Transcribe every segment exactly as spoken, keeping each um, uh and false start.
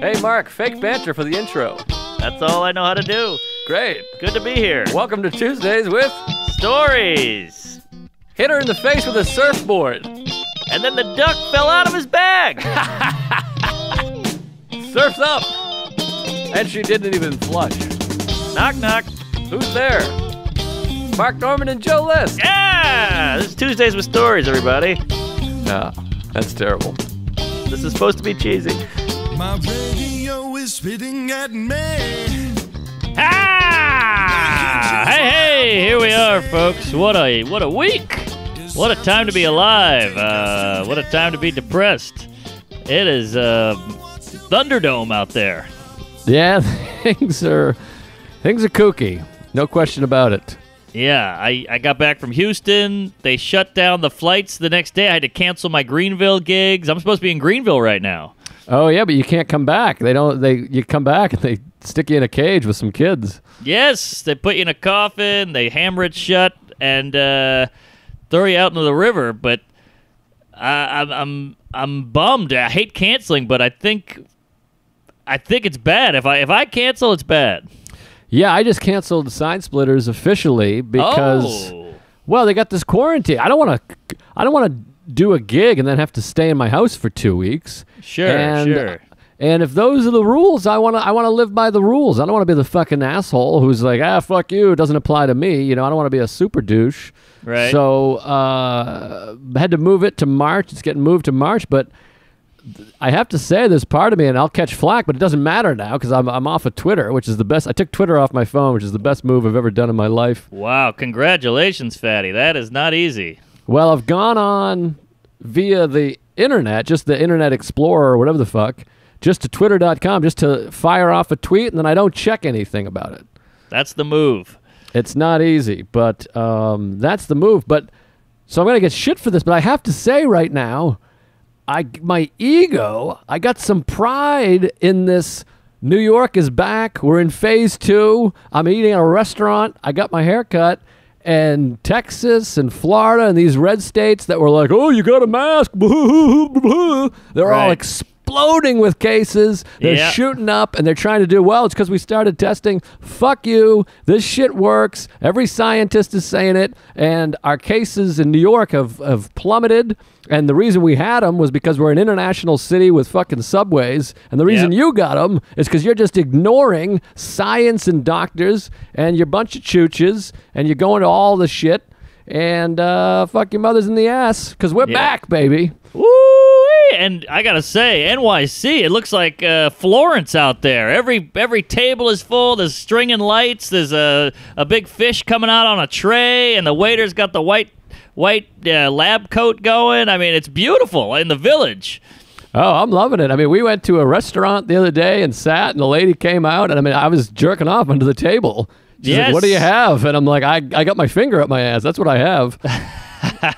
Hey, Mark, fake banter for the intro. That's all I know how to do. Great. Good to be here. Welcome to Tuesdays With Stories. Hit her in the face with a surfboard. And then the duck fell out of his bag. Surf's up. And she didn't even flush. Knock, knock. Who's there? Mark Normand and Joe List. Yeah! This is Tuesdays With Stories, everybody. Nah, that's terrible. This is supposed to be cheesy. My radio is spitting at me. Ah! Hey, hey! Here we are, folks. What a what a week! What a time to be alive! Uh, what a time to be depressed! It is uh, Thunderdome out there. Yeah, things are things are kooky. No question about it. Yeah, I, I got back from Houston. They shut down the flights the next day. I had to cancel my Greenville gigs. I'm supposed to be in Greenville right now. Oh yeah, but you can't come back. They don't. They you come back and they stick you in a cage with some kids. Yes, they put you in a coffin. They hammer it shut and uh, throw you out into the river. But I, I'm I'm I'm bummed. I hate canceling, but I think I think it's bad. If I if I cancel, it's bad. Yeah, I just canceled Sign Splitters officially because, oh. well, they got this quarantine. I don't want to, I don't want to do a gig and then have to stay in my house for two weeks. Sure, and, sure. And if those are the rules, I want to, I want to live by the rules. I don't want to be the fucking asshole who's like, ah, fuck you, it doesn't apply to me. You know, I don't want to be a super douche. Right. So uh, I had to move it to March. It's getting moved to March, but I have to say there's part of me, and I'll catch flack, but it doesn't matter now because I'm, I'm off of Twitter, which is the best. I took Twitter off my phone, which is the best move I've ever done in my life. Wow, congratulations, Fatty. That is not easy. Well, I've gone on via the internet, just the Internet Explorer or whatever the fuck, just to twitter dot com, just to fire off a tweet, and then I don't check anything about it. That's the move. It's not easy, but um, that's the move. But so I'm going to get shit for this, but I have to say right now, I, my ego, I got some pride in this. New York is back. We're in phase two. I'm eating at a restaurant. I got my hair cut. And Texas and Florida and these red states that were like, oh, you got a mask. They're right. all exploding with cases. They're yeah. shooting up and they're trying to do well. It's because we started testing. Fuck you. This shit works. Every scientist is saying it. And our cases in New York have, have plummeted. And the reason we had them was because we're an international city with fucking subways. And the reason yep. you got them is because you're just ignoring science and doctors and you're a bunch of chooches and you're going to all the shit. And uh, fuck your mothers in the ass because we're yep. back, baby. Woo-wee! And I got to say, N Y C, it looks like uh, Florence out there. Every every table is full. There's stringing lights. There's a, a big fish coming out on a tray. And the waiter's got the white... white uh, lab coat going. I mean, it's beautiful in the village. Oh, I'm loving it. I mean, we went to a restaurant the other day and sat, and the lady came out, and I mean, I was jerking off under the table. She's yes. like, what do you have? And I'm like, I, I got my finger up my ass. That's what I have.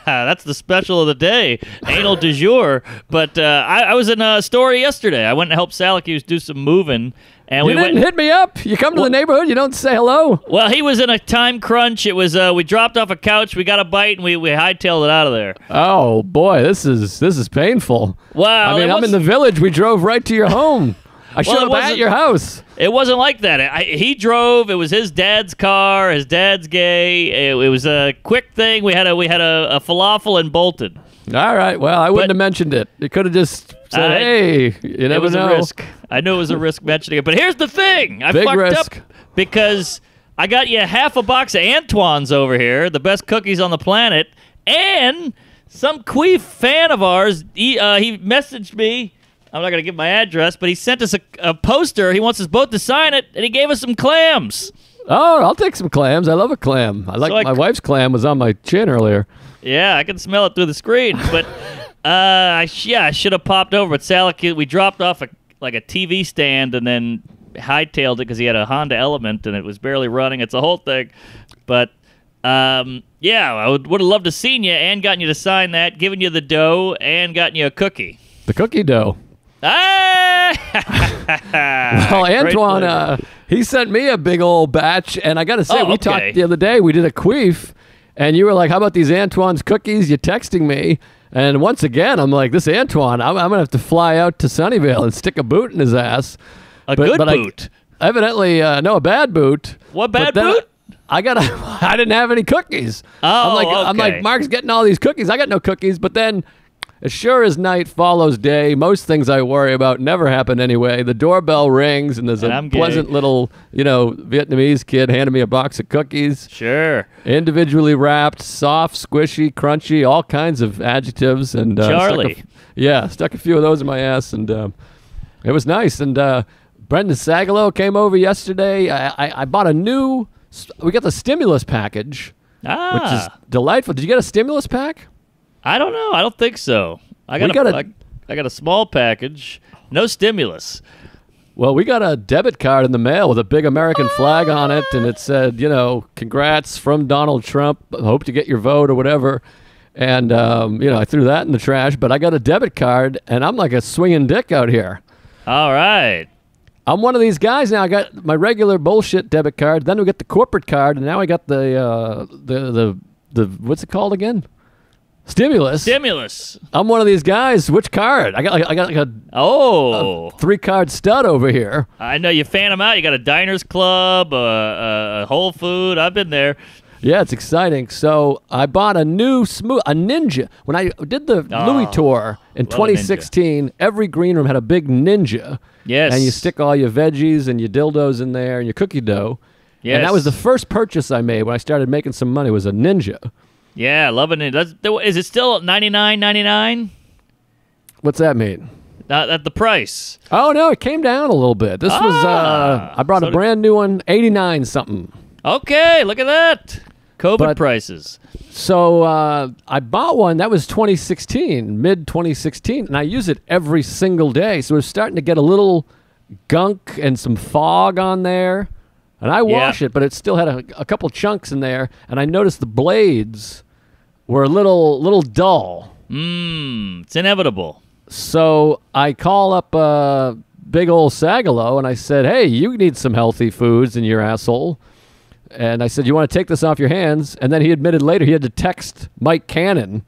That's the special of the day, anal du jour. But uh, I, I was in a story yesterday. I went and helped Salacuse do some moving. And you we didn't went, hit me up. You come to well, the neighborhood, you don't say hello. Well, he was in a time crunch. It was uh, we dropped off a couch, we got a bite, and we, we hightailed it out of there. Oh boy, this is this is painful. Wow. I mean, I'm in the village. We drove right to your home. I showed well, up at your house. It wasn't like that. I, he drove. It was his dad's car. His dad's gay. It, it was a quick thing. We had a we had a, a falafel and bolted. All right. Well, I wouldn't but, have mentioned it. It could have just said, I, "Hey, you never it was know." A risk. I knew it was a risk mentioning it. But here's the thing: I Big fucked risk. up because I got you half a box of Antoine's over here, the best cookies on the planet, and some queef fan of ours. He, uh, he messaged me. I'm not going to give my address, but he sent us a, a poster. He wants us both to sign it, and he gave us some clams. Oh, I'll take some clams. I love a clam. I like so I, my wife's clam was on my chin earlier. Yeah, I can smell it through the screen. But uh, yeah, I should have popped over. But Sal, we dropped off a, like a T V stand and then hightailed it because he had a Honda Element, and it was barely running. It's a whole thing. But... Um, yeah, I would, would have loved to have seen you and gotten you to sign that, given you the dough, and gotten you a cookie. The cookie dough. Well, Antoine, uh, he sent me a big old batch, and I got to say, oh, okay. we talked the other day. We did a queef, And you were like, how about these Antoine's cookies? You're texting me. And once again, I'm like, this Antoine, I'm, I'm going to have to fly out to Sunnyvale and stick a boot in his ass. A but, good but boot? I, evidently, uh, no, a bad boot. What bad boot? I got. I didn't have any cookies. Oh, I'm like, okay. I'm like, Mark's getting all these cookies. I got no cookies. But then, as sure as night follows day, most things I worry about never happen anyway. The doorbell rings, and there's and a I'm pleasant gay. little, you know, Vietnamese kid handing me a box of cookies. Sure. Individually wrapped, soft, squishy, crunchy, all kinds of adjectives. And uh, Charlie. Stuck a, yeah, stuck a few of those in my ass, and um, it was nice. And uh, Brendan Sagalow came over yesterday. I, I, I bought a new... We got the stimulus package, ah. which is delightful. Did you get a stimulus pack? I don't know. I don't think so. I got, a, got a, I, I got a small package. No stimulus. Well, we got a debit card in the mail with a big American flag on it, and it said, you know, congrats from Donald Trump. Hope to get your vote or whatever. And, um, you know, I threw that in the trash, but I got a debit card, and I'm like a swinging dick out here. All right. I'm one of these guys now. I got my regular bullshit debit card. Then we got the corporate card, and now I got the uh, the the the what's it called again? Stimulus. Stimulus. I'm one of these guys. Which card? I got. Like, I got like a oh a three card stud over here. I know you fan them out. You got a Diners Club, a uh, uh, Whole Food. I've been there. Yeah, it's exciting. So I bought a new smooth a Ninja. When I did the oh, Louis tour in twenty sixteen, every green room had a big Ninja. Yes. And you stick all your veggies and your dildos in there and your cookie dough. Yes. And that was the first purchase I made when I started making some money was a Ninja. Yeah, I love a Ninja. Is it still ninety-nine ninety-nine? What's that mean? Not at the price. Oh, no, it came down a little bit. This ah, was, uh, I brought so a brand new one, eighty-nine something. Okay, look at that. COVID but, prices. So uh, I bought one. That was twenty sixteen, mid twenty sixteen, and I use it every single day. So it's starting to get a little gunk and some fog on there. And I wash yeah. it, but it still had a, a couple chunks in there. And I noticed the blades were a little, little dull. Mmm, it's inevitable. So I call up uh, big old Sagalow, and I said, hey, you need some healthy foods in your asshole. And I said, you want to take this off your hands? And then he admitted later he had to text Mike Cannon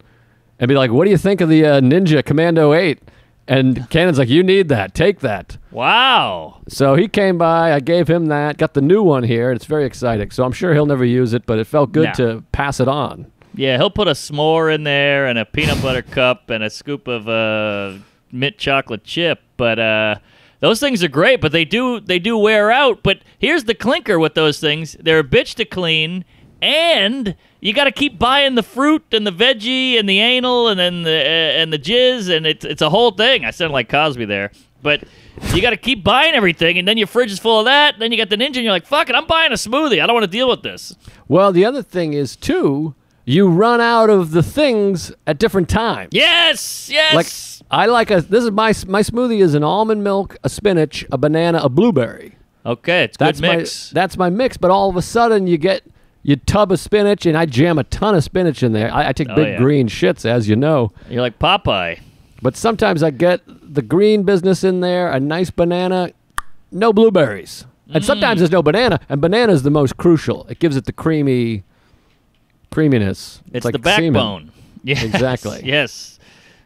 and be like, what do you think of the uh, Ninja Commando eight? And Cannon's like, you need that. Take that. Wow. So he came by. I gave him that. Got the new one here. It's very exciting. So I'm sure he'll never use it, but it felt good nah. to pass it on. Yeah, he'll put a s'more in there and a peanut butter cup and a scoop of uh, mint chocolate chip. But... Uh... Those things are great, but they do they do wear out. But here's the clinker with those things. They're a bitch to clean, and you got to keep buying the fruit and the veggie and the anal and then the uh, and the jizz, and it's it's a whole thing. I sound like Cosby there. But you got to keep buying everything, and then your fridge is full of that, and then you got the Ninja, and you're like, fuck it, I'm buying a smoothie. I don't want to deal with this. Well, the other thing is, too, you run out of the things at different times. Yes, yes. Like, I like a, this is my, my smoothie is an almond milk, a spinach, a banana, a blueberry. Okay, it's good mix. My, that's my mix, but all of a sudden you get your tub of spinach, and I jam a ton of spinach in there. I, I take oh, big yeah. green shits, as you know. You're like Popeye. But sometimes I get the green business in there, a nice banana, no blueberries. And mm. sometimes there's no banana, and banana is the most crucial. It gives it the creamy, creaminess. It's, it's like the backbone. Yes, exactly. Yes.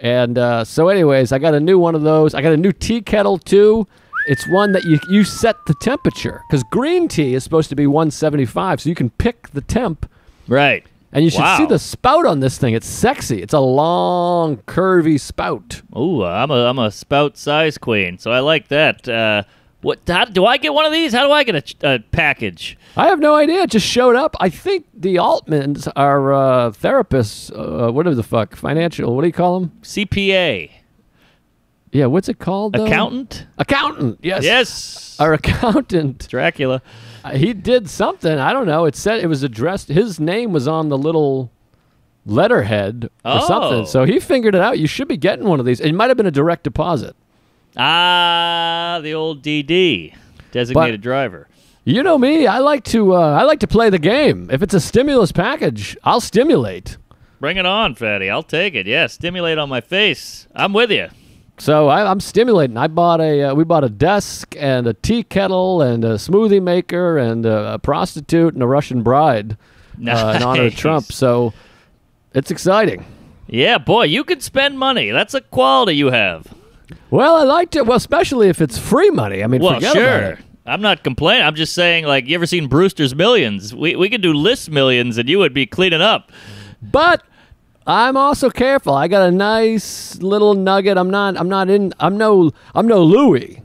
And uh, so anyways, I got a new one of those. I got a new tea kettle, too. It's one that you, you set the temperature. Because green tea is supposed to be one seventy-five, so you can pick the temp. Right. And you should wow. see the spout on this thing. It's sexy. It's a long, curvy spout. Ooh, I'm a, I'm a spout size queen, so I like that. Uh, what? How, do I get one of these? How do I get a, a package? I have no idea. It just showed up. I think the Altmans are uh, therapists. Uh, whatever the fuck. Financial. What do you call them? C P A. Yeah, what's it called? Though? Accountant? Accountant, yes. Yes. Our accountant. Dracula. Uh, he did something. I don't know. It said it was addressed. His name was on the little letterhead or oh. something. So he figured it out. You should be getting one of these. It might have been a direct deposit. Ah, the old D D, designated but, driver. You know me. I like to. Uh, I like to play the game. If it's a stimulus package, I'll stimulate. Bring it on, fatty. I'll take it. Yeah, stimulate on my face. I'm with you. So I, I'm stimulating. I bought a. Uh, we bought a desk and a tea kettle and a smoothie maker and a, a prostitute and a Russian bride. nice. uh, in honor of Trump. So it's exciting. Yeah, boy, you can spend money. That's a quality you have. Well, I like to. Well, especially if it's free money. I mean, well, forget sure. about it. I'm not complaining. I'm just saying, like, you ever seen Brewster's Millions? We we could do List Millions, and you would be cleaning up. But I'm also careful. I got a nice little nugget. I'm not. I'm not in. I'm no. I'm no Louis.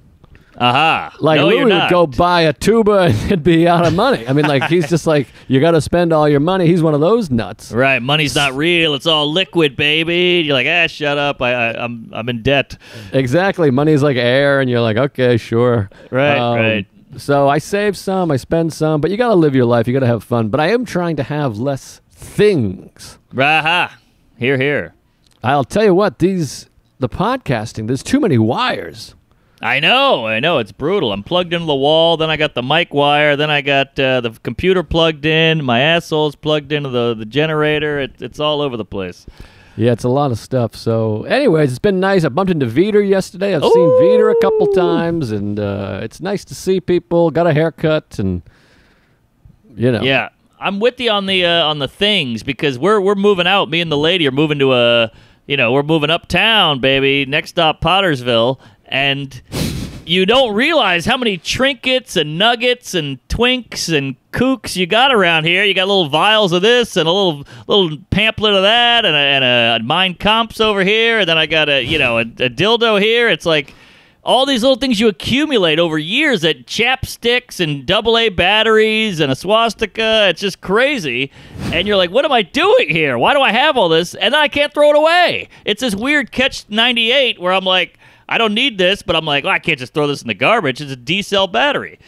Aha! Uh-huh. Like no, Louis would go buy a tuba and it'd be out of money. I mean, like he's just like, you got to spend all your money. He's one of those nuts. Right? Money's not real. It's all liquid, baby. You're like, ah, shut up. I, I I'm, I'm in debt. Exactly. Money's like air, and you're like, okay, sure. Right. Um, right. So I save some, I spend some, but you got to live your life. You got to have fun. But I am trying to have less things. Aha! Uh-huh. Hear, hear. I'll tell you what. These the podcasting. There's too many wires. I know, I know, it's brutal. I'm plugged into the wall, then I got the mic wire, then I got uh, the computer plugged in, my asshole's plugged into the, the generator. It, it's all over the place. Yeah, it's a lot of stuff. So anyways, it's been nice. I bumped into Veter yesterday. I've Ooh. seen Veter a couple times, and uh, it's nice to see people. Got a haircut, and, you know. Yeah, I'm with you on the uh, on the things, because we're we're moving out. Me and the lady are moving to a, you know, we're moving uptown, baby. Next stop, Pottersville. And you don't realize how many trinkets and nuggets and twinks and kooks you got around here. You got little vials of this and a little little pamphlet of that and a, and a Mein Kampf's over here. And then I got a, you know, a, a dildo here. It's like all these little things you accumulate over years, that chapsticks and double A batteries and a swastika. It's just crazy. And you're like, what am I doing here? Why do I have all this? And then I can't throw it away. It's this weird catch ninety-eight where I'm like, I don't need this, but I'm like, well, I can't just throw this in the garbage. It's a D-cell battery.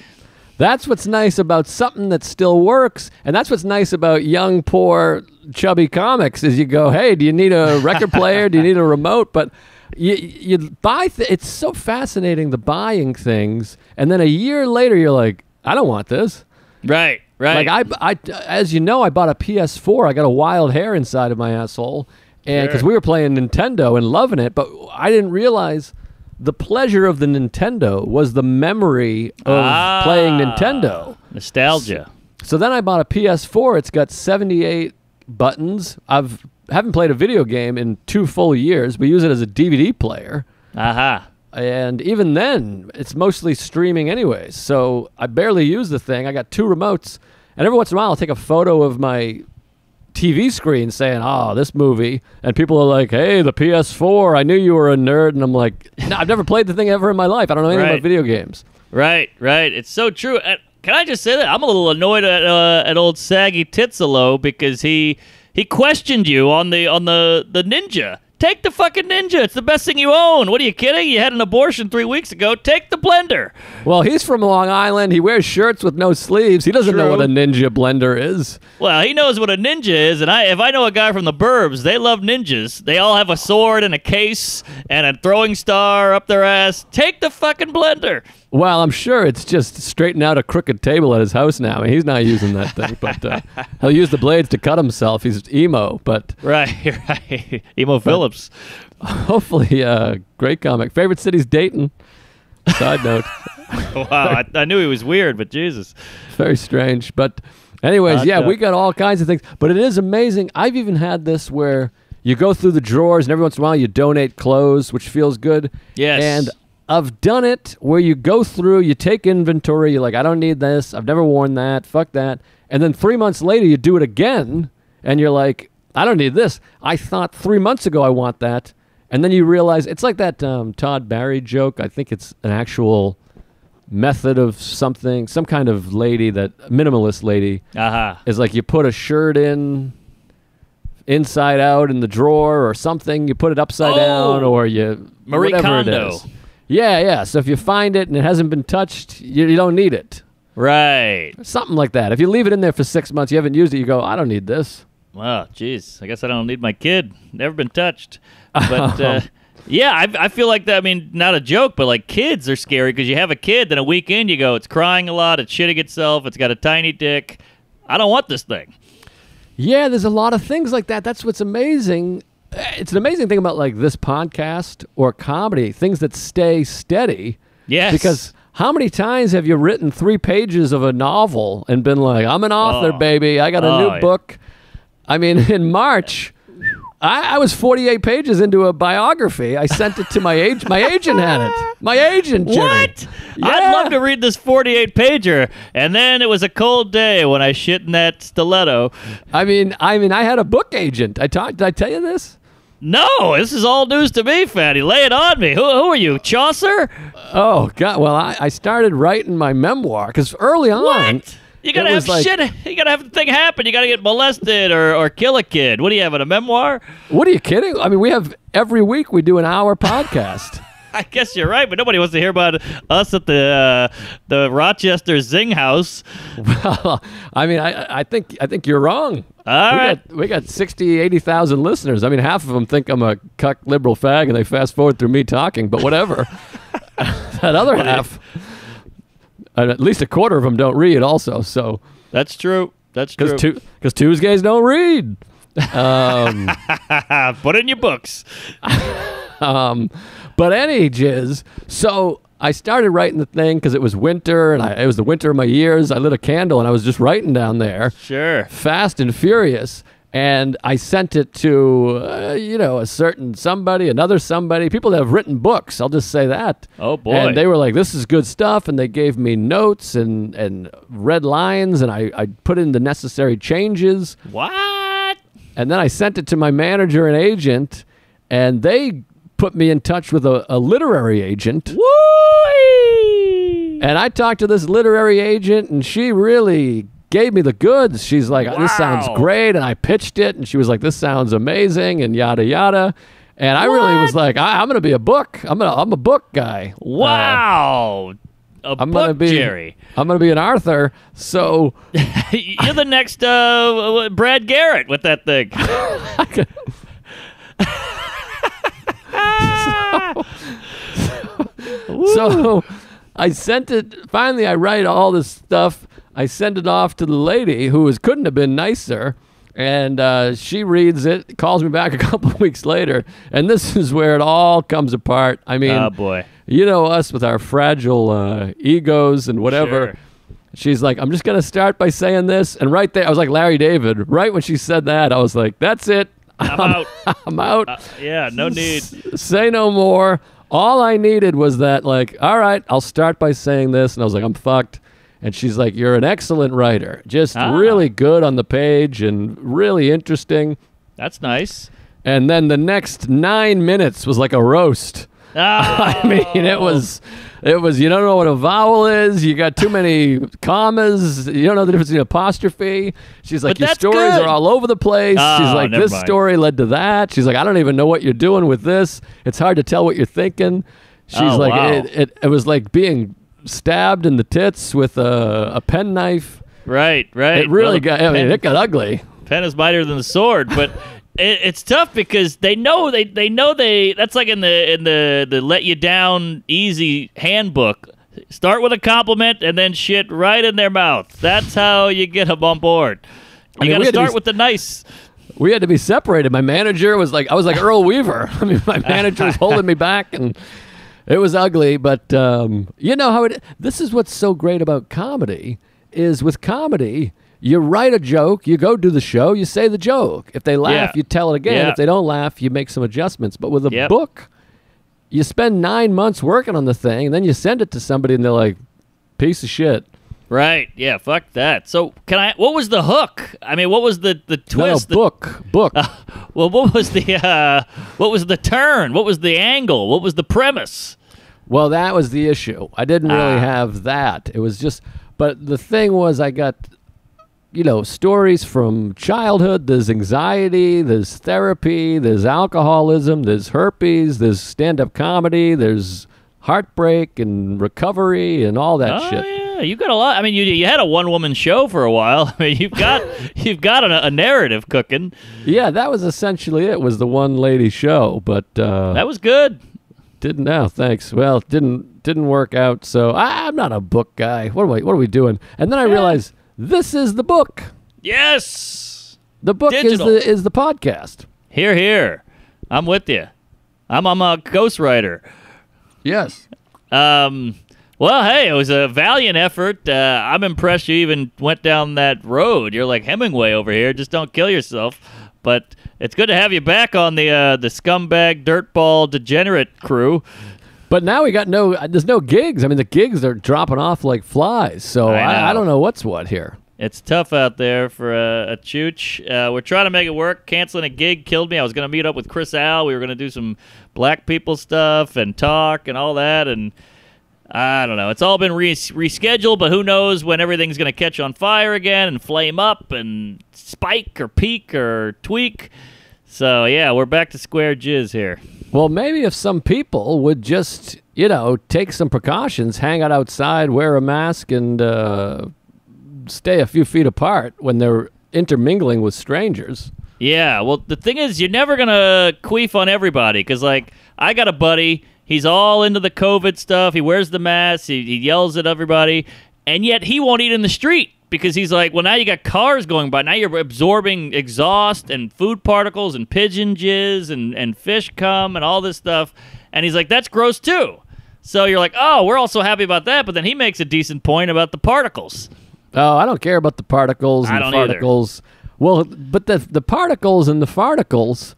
That's what's nice about something that still works, and that's what's nice about young, poor, chubby comics is you go, hey, do you need a record player? Do you need a remote? But you, you buy th- it's so fascinating, the buying things, and then a year later you're like, I don't want this. Right, right. Like I, I, as you know, I bought a P S four. I got a wild hair inside of my asshole and because sure. we were playing Nintendo and loving it, but I didn't realize the pleasure of the Nintendo was the memory of ah, playing Nintendo. Nostalgia. So, so then I bought a P S four. It's got seventy-eight buttons. I've haven't played a video game in two full years. We use it as a D V D player. Aha. Uh-huh. And even then, it's mostly streaming anyways. So I barely use the thing. I got two remotes. And every once in a while, I'll take a photo of my T V screen saying, oh, this movie, and people are like, hey, the P S four, I knew you were a nerd, and I'm like, no, I've never played the thing ever in my life. I don't know anything right. about video games. Right, right. It's so true. And can I just say that? I'm a little annoyed at, uh, at old Saggy Titsalo because he he questioned you on the on the, the Ninja. Take the fucking Ninja. It's the best thing you own. What are you kidding? You had an abortion three weeks ago. Take the blender. Well, he's from Long Island. He wears shirts with no sleeves. He doesn't True. know what a Ninja blender is. Well, he knows what a Ninja is, and I if I know a guy from the burbs, they love Ninjas. They all have a sword and a case and a throwing star up their ass. Take the fucking blender. Well, I'm sure it's just straightened out a crooked table at his house now. I mean, he's not using that thing, but uh, he'll use the blades to cut himself. He's emo, but... Right, right. Emo Phillips. Hopefully, uh, great comic. Favorite city's Dayton. Side note. Wow, I, I knew he was weird, but Jesus. Very strange, but anyways, Hot yeah, up. we got all kinds of things, but it is amazing. I've even had this where you go through the drawers, and every once in a while you donate clothes, which feels good. Yes. And I've done it where you go through, you take inventory, you're like, I don't need this, I've never worn that, fuck that. And then three months later, you do it again, and you're like, I don't need this. I thought three months ago I want that. And then you realize, it's like that um, Todd Barry joke. I think it's an actual method of something, some kind of lady, that minimalist lady, uh-huh. is like you put a shirt in, inside out in the drawer or something, you put it upside oh, down or you, Marie whatever Kondo. It is. Yeah, yeah. So if you find it and it hasn't been touched, you, you don't need it. Right. Something like that. If you leave it in there for six months, you haven't used it, you go, I don't need this. Wow, jeez. I guess I don't need my kid. Never been touched. But uh, yeah, I, I feel like that. I mean, not a joke, but like kids are scary because you have a kid, then a week in, you go, it's crying a lot, it's shitting itself, it's got a tiny dick. I don't want this thing. Yeah, there's a lot of things like that. That's what's amazing. It's an amazing thing about like this podcast or comedy, things that stay steady. Yes. Because How many times have you written three pages of a novel and been like, I'm an author, oh. baby. I got a oh, new yeah. book. I mean, in March, I, I was forty-eight pages into a biography. I sent it to my agent. My agent had it. My agent. Jimmy. What? Yeah. I'd love to read this forty-eight pager. And then it was a cold day when I shit in that stiletto. I mean, I mean, I had a book agent. I talked. Did I tell you this? No, this is all news to me, Fatty. Lay it on me. Who, who are you, Chaucer? Oh, God. Well, I, I started writing my memoir because early on. What? You gotta have like, shit. You gotta have the thing happen. You gotta get molested or, or kill a kid. What do you have in a memoir? What are you kidding? I mean, we have every week we do an hour podcast. I guess you're right, but nobody wants to hear about us at the uh, the Rochester Zing House. Well, I mean, I I think I think you're wrong. All we right, got, we got sixty, eighty thousand listeners. I mean, half of them think I'm a cuck liberal fag, and they fast forward through me talking. But whatever. That other half, at least a quarter of them don't read. Also, so that's true. That's true. Because tu Tuesdays don't read. Um, Put in your books. um. But any jizz, so I started writing the thing because it was winter, and I, it was the winter of my years. I lit a candle, and I was just writing down there. Sure. Fast and furious, and I sent it to, uh, you know, a certain somebody, another somebody, people that have written books. I'll just say that. Oh, boy. And they were like, this is good stuff, and they gave me notes and, and red lines, and I, I put in the necessary changes. What? And then I sent it to my manager and agent, and they put me in touch with a, a literary agent. Woo-ee! And I talked to this literary agent, and she really gave me the goods. She's like, wow. This sounds great, and I pitched it, and she was like, this sounds amazing, and yada, yada. And I what? really was like, I, I'm going to be a book. I'm gonna, I'm a book guy. Wow. Uh, a I'm book, gonna be, Jerry. I'm going to be an Arthur, so... You're the next uh, Brad Garrett with that thing. So I sent it, finally I write all this stuff, I send it off to the lady who was, couldn't have been nicer, and uh, she reads it, calls me back a couple of weeks later, and this is where it all comes apart. I mean, oh boy. You know us with our fragile uh, egos and whatever. Sure. She's like, I'm just going to start by saying this, and right there, I was like Larry David, right when she said that, I was like, that's it. I'm out. I'm out. Uh, yeah, no need. S- say no more. All I needed was that, like, all right, I'll start by saying this. And I was like, I'm fucked. And she's like, you're an excellent writer. Just ah. really good on the page and really interesting. That's nice. And then the next nine minutes was like a roast. Oh. I mean, it was, it was, you don't know what a vowel is. You got too many commas. You don't know the difference between apostrophe. She's like, but your stories good. are all over the place. Oh, she's like, this mind. story led to that. She's like, I don't even know what you're doing with this. It's hard to tell what you're thinking. She's oh, like, wow. it, it, it was like being stabbed in the tits with a, a pen knife. Right, right. It really well, got, I mean, pen, it got ugly. Pen is mightier than the sword, but... It's tough because they know they they know they that's like in the in the the let you down easy handbook. Start with a compliment and then shit right in their mouth. That's how you get them on board. You I mean, gotta start to be, with the nice. We had to be separated. My manager was like I was like Earl Weaver. I mean, my manager was holding me back, and it was ugly. But um, you know how it. This is what's so great about comedy is with comedy. You write a joke, you go do the show, you say the joke. If they laugh, yeah. you tell it again. Yeah. If they don't laugh, you make some adjustments. But with a yep. book, you spend nine months working on the thing, and then you send it to somebody, and they're like, piece of shit. Right, yeah, fuck that. So can I, what was the hook? I mean, what was the, the twist? No, no, book, the, book. Uh, well, what was the uh, what was the turn? What was the angle? What was the premise? Well, that was the issue. I didn't really ah. have that. It was just, but the thing was I got... You know, stories from childhood, there's anxiety, there's therapy, there's alcoholism, there's herpes, there's stand-up comedy, there's heartbreak and recovery and all that oh, shit. Yeah, you got a lot. I mean, you you had a one-woman show for a while. I mean, you've got you've got a, a narrative cooking. Yeah, that was essentially it, was the one-lady show, but uh, that was good. Didn't now, thanks. Well, didn't didn't work out, so I, I'm not a book guy. What are we what are we doing? And then I yeah. realized this is the book. Yes. The book Digital. is the is the podcast. Hear, hear. I'm with you. I'm, I'm a ghostwriter. Yes. Um, Well, hey, it was a valiant effort. Uh, I'm impressed you even went down that road. You're like Hemingway over here. Just don't kill yourself. But it's good to have you back on the uh, the scumbag, dirtball, degenerate crew. But now we got no, there's no gigs. I mean, the gigs are dropping off like flies. So I, I, I don't know what's what here. It's tough out there for a, a chooch. Uh, we're trying to make it work. Canceling a gig killed me. I was going to meet up with Chris Al. We were going to do some black people stuff and talk and all that. And I don't know. It's all been res rescheduled, but who knows when everything's going to catch on fire again and flame up and spike or peak or tweak. So, yeah, we're back to square jizz here. Well, maybe if some people would just, you know, take some precautions, hang out outside, wear a mask, and uh, stay a few feet apart when they're intermingling with strangers. Yeah, well, the thing is, you're never going to queef on everybody because, like, I got a buddy. He's all into the COVID stuff. He wears the mask. He, he yells at everybody, and yet he won't eat in the street. Because he's like, well, now you got cars going by. Now you're absorbing exhaust and food particles and pigeon jizz and, and fish cum and all this stuff. And he's like, that's gross too. So you're like, oh, we're also happy about that. But then he makes a decent point about the particles. Oh, I don't care about the particles and I don't farticles. Either. Well, but the, the particles and the farticles,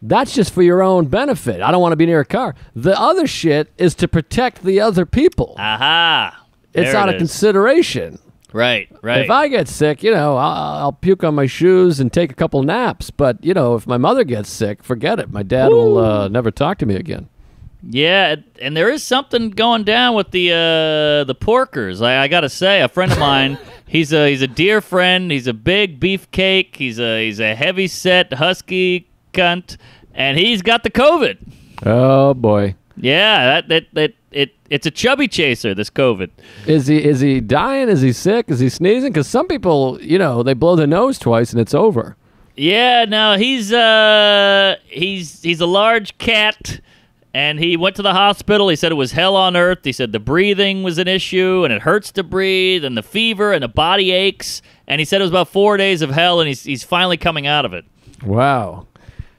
that's just for your own benefit. I don't want to be near a car. The other shit is to protect the other people. Aha. There it's it out is. Of consideration. Right, right. If I get sick, you know, I'll, I'll puke on my shoes and take a couple naps. But, you know, if my mother gets sick, forget it. My dad Woo. will uh, never talk to me again. Yeah, and there is something going down with the uh, the porkers. I, I got to say, a friend of mine, he's a he's a dear friend. He's a big beefcake. He's a he's a heavy set husky cunt, and he's got the COVID. Oh boy. Yeah, that that that. It it's a chubby chaser, this COVID. Is he is he dying? Is he sick? Is he sneezing? Because some people, you know, they blow their nose twice and it's over. Yeah, no, he's uh he's he's a large cat, and he went to the hospital. He said it was hell on earth. He said the breathing was an issue, and it hurts to breathe, and the fever, and the body aches. And he said it was about four days of hell, and he's he's finally coming out of it. Wow.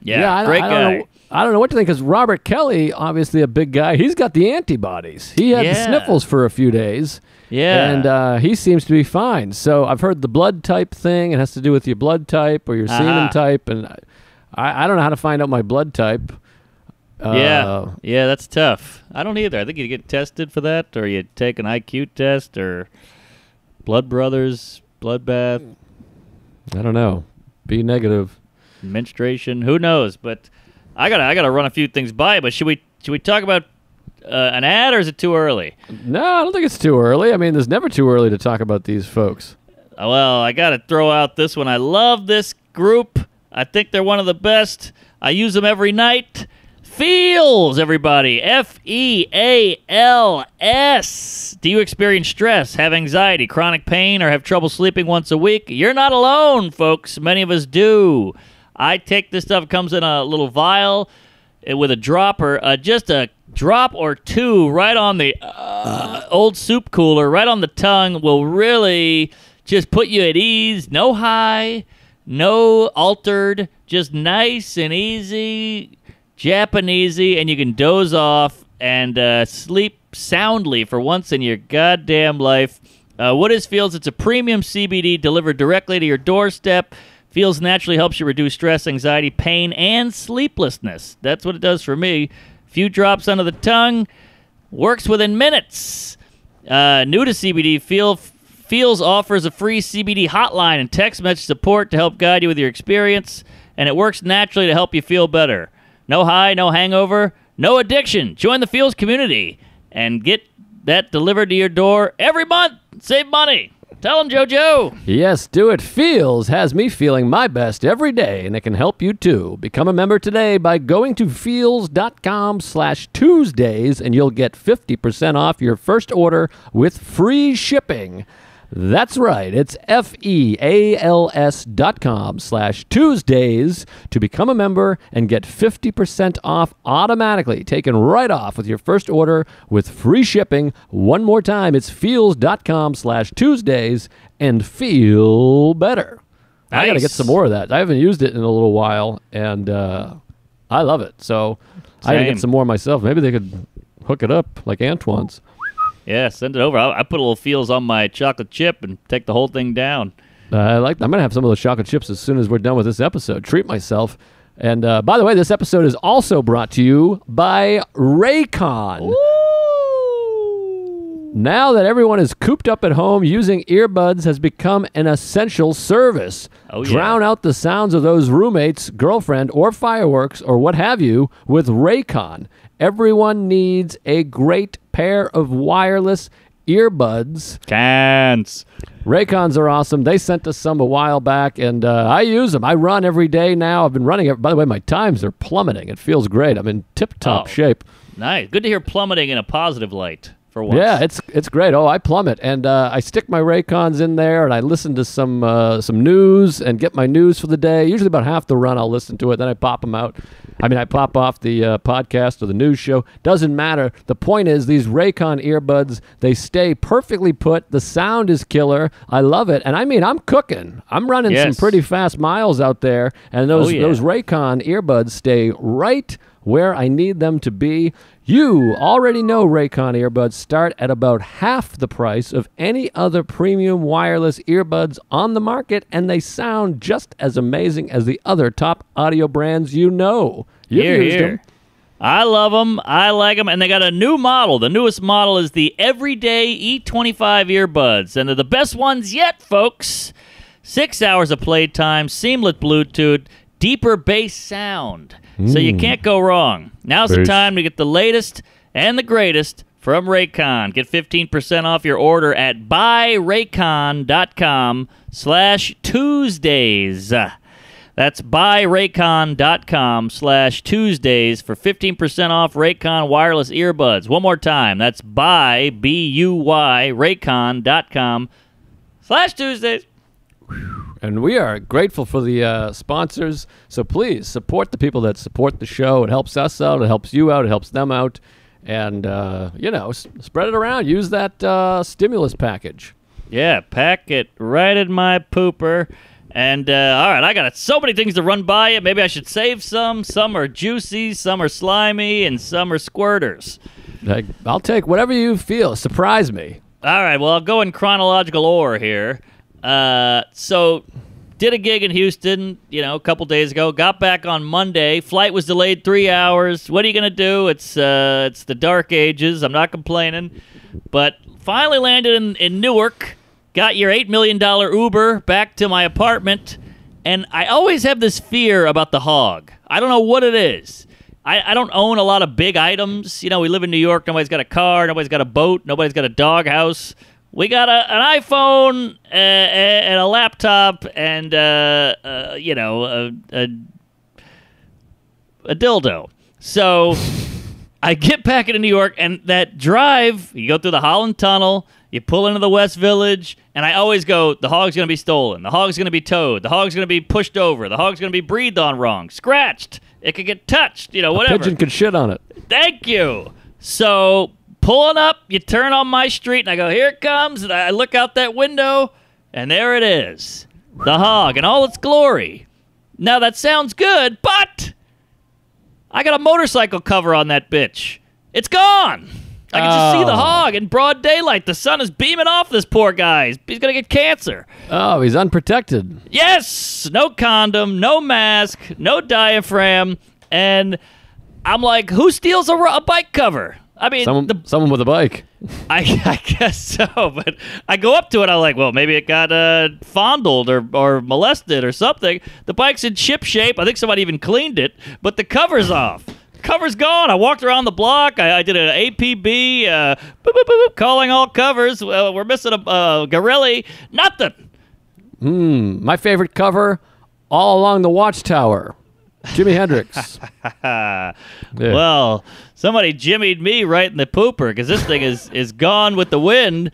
Yeah, yeah I, great I, I guy. Don't I don't know what to think, because Robert Kelly, obviously a big guy, he's got the antibodies. He had yeah. the sniffles for a few days, yeah, and uh, he seems to be fine. So I've heard the blood type thing. It has to do with your blood type or your uh-huh. semen type, and I, I don't know how to find out my blood type. Yeah, uh, yeah, that's tough. I don't either. I think you get tested for that, or you take an I Q test, or Blood Brothers, Bloodbath. I don't know. B negative. Menstruation. Who knows, but... I gotta, I gotta run a few things by, but should we, should we talk about uh, an ad, or is it too early? No, I don't think it's too early. I mean, there's never too early to talk about these folks. Well, I gotta throw out this one. I love this group. I think they're one of the best. I use them every night. Feals, everybody. F E A L S. Do you experience stress, have anxiety, chronic pain, or have trouble sleeping once a week? You're not alone, folks. Many of us do. I take this stuff, comes in a little vial with a dropper, uh, just a drop or two right on the uh, old soup cooler, right on the tongue, will really just put you at ease. No high, no altered, just nice and easy, Japanesey, and you can doze off and uh, sleep soundly for once in your goddamn life. Uh, what is Feals? It's a premium C B D delivered directly to your doorstep. Feals naturally helps you reduce stress, anxiety, pain, and sleeplessness. That's what it does for me. Few drops under the tongue. Works within minutes. Uh, new to C B D, Feals offers a free C B D hotline and text message support to help guide you with your experience, and it works naturally to help you feel better. No high, no hangover, no addiction. Join the Feals community and get that delivered to your door every month. Save money. Tell them, JoJo. Yes, do it. Feals has me feeling my best every day, and it can help you too. Become a member today by going to feals.com slash Tuesdays, and you'll get fifty percent off your first order with free shipping. That's right. It's F E A L S dot com slash Tuesdays to become a member and get fifty percent off automatically, taken right off with your first order with free shipping. One more time, it's feels.com slash Tuesdays and feel better. Nice. I got to get some more of that. I haven't used it in a little while, and uh, I love it. So Same. I got to get some more myself. Maybe they could hook it up like Antoine's. Yeah, send it over. I, I put a little Feals on my chocolate chip and take the whole thing down. Uh, I like. I'm going to have some of those chocolate chips as soon as we're done with this episode. Treat myself. And uh, by the way, this episode is also brought to you by Raycon. Ooh. Now that everyone is cooped up at home, using earbuds has become an essential service. Oh, yeah. Drown out the sounds of those roommates, girlfriend, or fireworks, or what have you, with Raycon. Everyone needs a great pair of wireless earbuds. Cans. Raycons are awesome. They sent us some a while back, and uh, I use them. I run every day now. I've been running. Every, by the way, my times are plummeting. It feels great. I'm in tip-top oh, shape. Nice. Good to hear plummeting in a positive light for once. Yeah, it's it's great. Oh, I plummet, and uh, I stick my Raycons in there, and I listen to some uh, some news and get my news for the day. Usually about half the run, I'll listen to it. Then I pop them out. I mean, I pop off the uh, podcast or the news show. Doesn't matter. The point is, these Raycon earbuds, they stay perfectly put. The sound is killer. I love it. And I mean, I'm cooking. I'm running yes. some pretty fast miles out there. And those, oh, yeah. those Raycon earbuds stay right where I need them to be. You already know Raycon earbuds start at about half the price of any other premium wireless earbuds on the market, and they sound just as amazing as the other top audio brands you know. You've here, used here. them. I love them. I like them. And they got a new model. The newest model is the Everyday E twenty-five earbuds, and they're the best ones yet, folks. Six hours of playtime, seamless Bluetooth, deeper bass sound. So you can't go wrong. Now's Peace. the time to get the latest and the greatest from Raycon. Get fifteen percent off your order at buyraycon.com slash Tuesdays. That's buyraycon.com slash Tuesdays for fifteen percent off Raycon wireless earbuds. One more time. That's buy, B U Y, raycon.com slash Tuesdays. And we are grateful for the uh, sponsors, so please support the people that support the show. It helps us out, it helps you out, it helps them out, and, uh, you know, s spread it around. Use that uh, stimulus package. Yeah, pack it right in my pooper. And, uh, all right, I got so many things to run by you. Maybe I should save some. Some are juicy, some are slimy, and some are squirters. I, I'll take whatever you feel. Surprise me. All right, well, I'll go in chronological order here. Uh, so did a gig in Houston, you know, a couple days ago, got back on Monday. Flight was delayed three hours. What are you going to do? It's, uh, it's the dark ages. I'm not complaining, but finally landed in, in Newark, got your eight million dollar Uber back to my apartment. And I always have this fear about the hog. I don't know what it is. I, I don't own a lot of big items. You know, we live in New York. Nobody's got a car. Nobody's got a boat. Nobody's got a doghouse. We got a, an iPhone uh, and a laptop and, uh, uh, you know, a, a, a dildo. So I get back into New York, and that drive, you go through the Holland Tunnel, you pull into the West Village, and I always go, the hog's going to be stolen, the hog's going to be towed, the hog's going to be pushed over, the hog's going to be breathed on wrong, scratched, it could get touched, you know, whatever. A pigeon could shit on it. Thank you. So... Pulling up, you turn on my street, and I go, here it comes, and I look out that window, and there it is. The hog in all its glory. Now, that sounds good, but I got a motorcycle cover on that bitch. It's gone. I can oh. just see the hog in broad daylight. The sun is beaming off this poor guy. He's, he's going to get cancer. Oh, he's unprotected. Yes! No condom, no mask, no diaphragm, and I'm like, who steals a, a bike cover? I mean, someone, the, someone with a bike. I, I guess so, but I go up to it. I'm like, well, maybe it got uh, fondled or, or molested or something. The bike's in chip shape. I think somebody even cleaned it, but the cover's off. Cover's gone. I walked around the block. I, I did an A P B, uh, boop, boop, boop, boop, calling all covers. Uh, we're missing a uh, Garelli. Nothing. Mm, my favorite cover, All Along the Watchtower. Jimi Hendrix. Yeah. Well, somebody jimmied me right in the pooper because this thing is, is gone with the wind,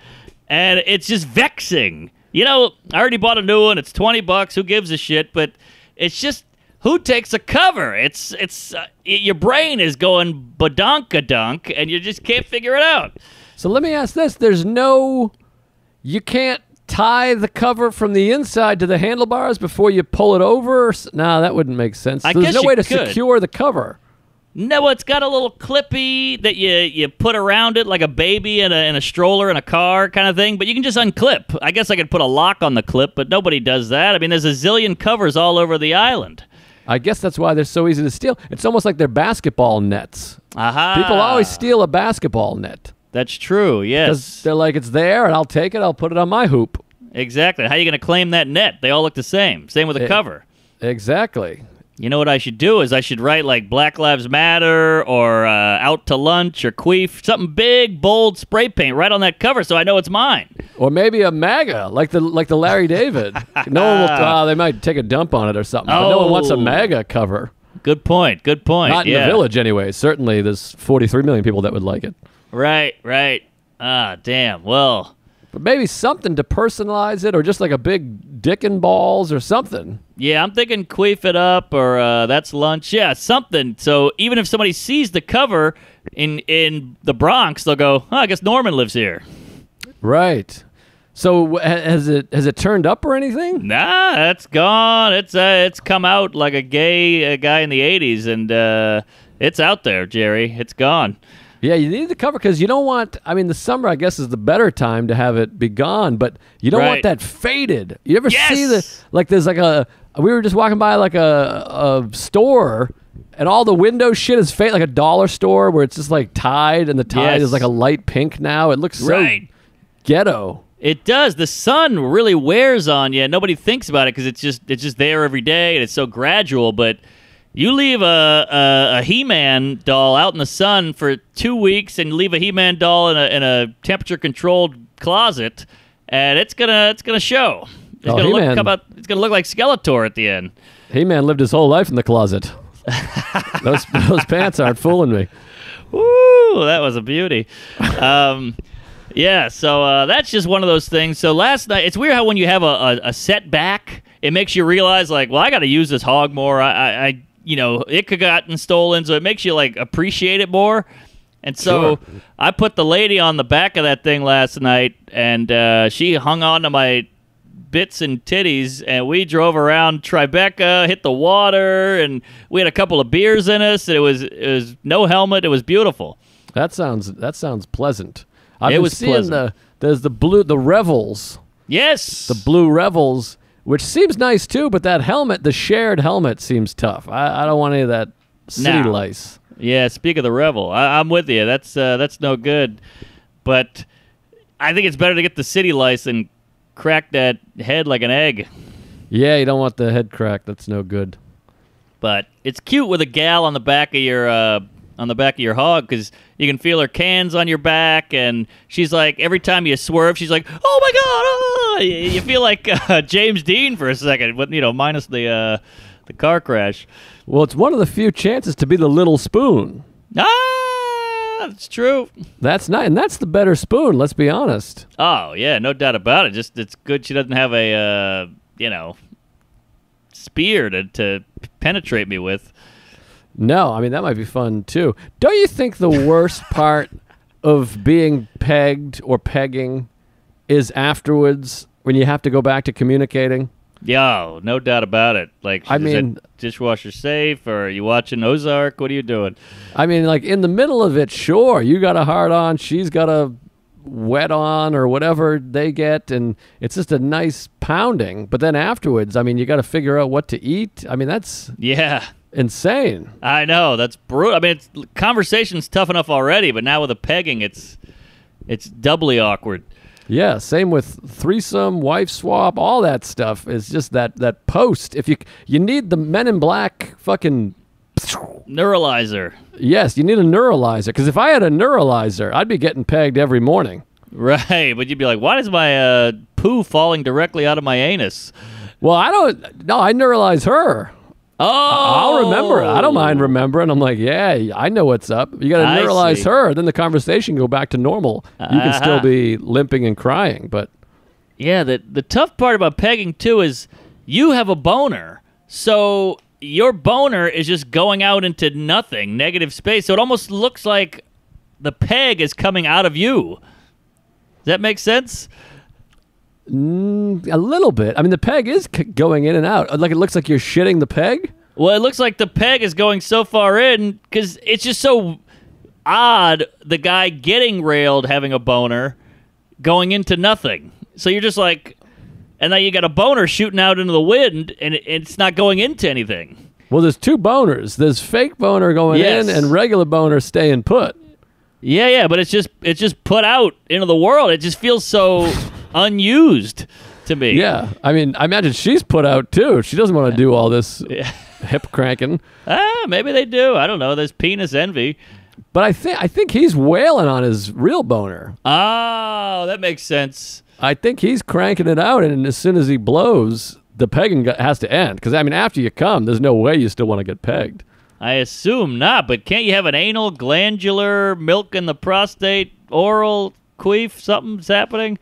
and it's just vexing. You know, I already bought a new one. It's twenty bucks. Who gives a shit? But it's just, who takes a cover? It's, it's uh, your brain is going badonka-dunk, and you just can't figure it out. So let me ask this. There's no, you can't tie the cover from the inside to the handlebars before you pull it over? No, that wouldn't make sense. I There's guess no way to could. secure the cover. No, it's got a little clippy that you, you put around it like a baby in a, in a stroller in a car kind of thing, but you can just unclip. I guess I could put a lock on the clip, but nobody does that. I mean, there's a zillion covers all over the island. I guess that's why they're so easy to steal. It's almost like they're basketball nets. Aha. People always steal a basketball net. That's true, yes. Because they're like, it's there, and I'll take it, I'll put it on my hoop. Exactly. How are you going to claim that net? They all look the same. Same with the it, cover. Exactly. You know what I should do is I should write like Black Lives Matter or uh, Out to Lunch or Queef, something big, bold spray paint right on that cover so I know it's mine. Or maybe a MAGA, like the like the Larry David. No one will, uh, they might take a dump on it or something, oh, but no one wants a MAGA cover. Good point, good point. Not in yeah. the village anyway. Certainly there's forty-three million people that would like it. Right, right. Ah, damn, well. But maybe something to personalize it or just like a big dick and balls or something. Yeah, I'm thinking queef it up or uh, that's lunch. Yeah, something. So even if somebody sees the cover in in the Bronx, they'll go, oh, I guess Norman lives here. Right. So has it has it turned up or anything? Nah, that's gone. It's uh, it's come out like a gay uh, guy in the eighties, and uh, it's out there, Jerry. It's gone. Yeah, you need the cover because you don't want, I mean, the summer, I guess, is the better time to have it be gone, but you don't right. want that faded. You ever yes! see the, like there's like a, we were just walking by like a, a store and all the window shit is faded, like a dollar store where it's just like tied and the tie yes. is like a light pink now. It looks so right. ghetto. It does. The sun really wears on you. Nobody thinks about it because it's just, it's just there every day and it's so gradual, but... You leave a, a, a He-Man doll out in the sun for two weeks and leave a He-Man doll in a, in a temperature-controlled closet, and it's gonna it's gonna show. It's, oh, gonna look, come out, it's gonna look like Skeletor at the end. He-Man lived his whole life in the closet. Those, those pants aren't fooling me. Woo, that was a beauty. Um, yeah, so uh, that's just one of those things. So last night, it's weird how when you have a, a, a setback, it makes you realize, like, well, I gotta use this hog more. I... I, I you know, it could have gotten stolen, so it makes you, like, appreciate it more. And so sure. I put the lady on the back of that thing last night, and uh, she hung on to my bits and titties, and we drove around Tribeca, hit the water, and we had a couple of beers in us, and it was, it was no helmet. It was beautiful. That sounds that sounds pleasant. I've it was pleasant. The, there's the blue, the Revels. Yes. The blue Revels. Which seems nice, too, but that helmet, the shared helmet, seems tough. I, I don't want any of that city no. lice. Yeah, speak of the Revel. I, I'm with you. That's uh, that's no good. But I think it's better to get the city lice and crack that head like an egg. Yeah, you don't want the head cracked. That's no good. But it's cute with a gal on the back of your... Uh, on the back of your hog, because you can feel her cans on your back, and she's like, every time you swerve, she's like, oh my god, ah! you, you feel like uh, James Dean for a second, you know, minus the uh, the car crash. Well, it's one of the few chances to be the little spoon. Ah, that's true. That's nice, and that's the better spoon, let's be honest. Oh, yeah, no doubt about it. Just it's good she doesn't have a, uh, you know, spear to, to penetrate me with. No, I mean, that might be fun, too. Don't you think the worst part of being pegged or pegging is afterwards when you have to go back to communicating? Yo, no doubt about it. Like, I mean, dishwasher safe, or are you watching Ozark? What are you doing? I mean, like, in the middle of it, sure, you got a hard on, she's got a wet on or whatever they get, and it's just a nice pounding. But then afterwards, I mean, you got to figure out what to eat. I mean, that's... Yeah. Insane. I know, that's brutal. I mean, it's, conversation's tough enough already, but now with the pegging, it's it's doubly awkward. Yeah, same with threesome, wife swap, all that stuff. It's just that that post. If you you need the Men in Black fucking neuralizer. Yes, you need a neuralizer. Because if I had a neuralizer, I'd be getting pegged every morning. Right, but you'd be like, why is my uh, poo falling directly out of my anus? Well, I don't. No, I neuralize her. Oh, I'll remember it. I don't mind remembering. I'm like, yeah, I know what's up. You got to neuralize her. Then the conversation go back to normal. Uh-huh. You can still be limping and crying, but yeah, the the tough part about pegging too is you have a boner, so your boner is just going out into nothing, negative space. So it almost looks like the peg is coming out of you. Does that make sense? Mm, a little bit. I mean, the peg is c going in and out. Like, it looks like you're shitting the peg. Well, it looks like the peg is going so far in because it's just so odd, the guy getting railed, having a boner, going into nothing. So you're just like, and now you got a boner shooting out into the wind, and it's not going into anything. Well, there's two boners. There's fake boner going yes. in and regular boner staying put. Yeah, yeah, but it's just it's just put out into the world. It just feels so unused to me. Yeah, I mean, I imagine she's put out, too. She doesn't want to do all this... Yeah. Hip cranking. Ah, maybe they do. I don't know. There's penis envy. But I think I think he's wailing on his real boner. Oh, that makes sense. I think he's cranking it out, and as soon as he blows, the pegging has to end. Because I mean, after you come, there's no way you still want to get pegged. I assume not. But can't you have an anal, glandular, milk in the prostate, oral queef? Something's happening.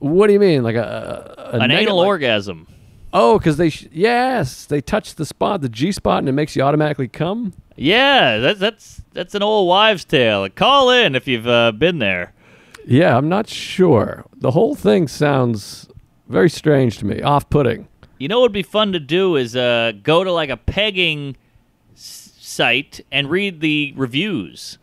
What do you mean, like a, a an anal like orgasm? Oh, because they, sh yes, they touch the spot, the G-spot, and it makes you automatically come? Yeah, that's that's, that's an old wives' tale. Call in if you've uh, been there. Yeah, I'm not sure. The whole thing sounds very strange to me, off-putting. You know what would be fun to do is uh, go to like a pegging s site and read the reviews.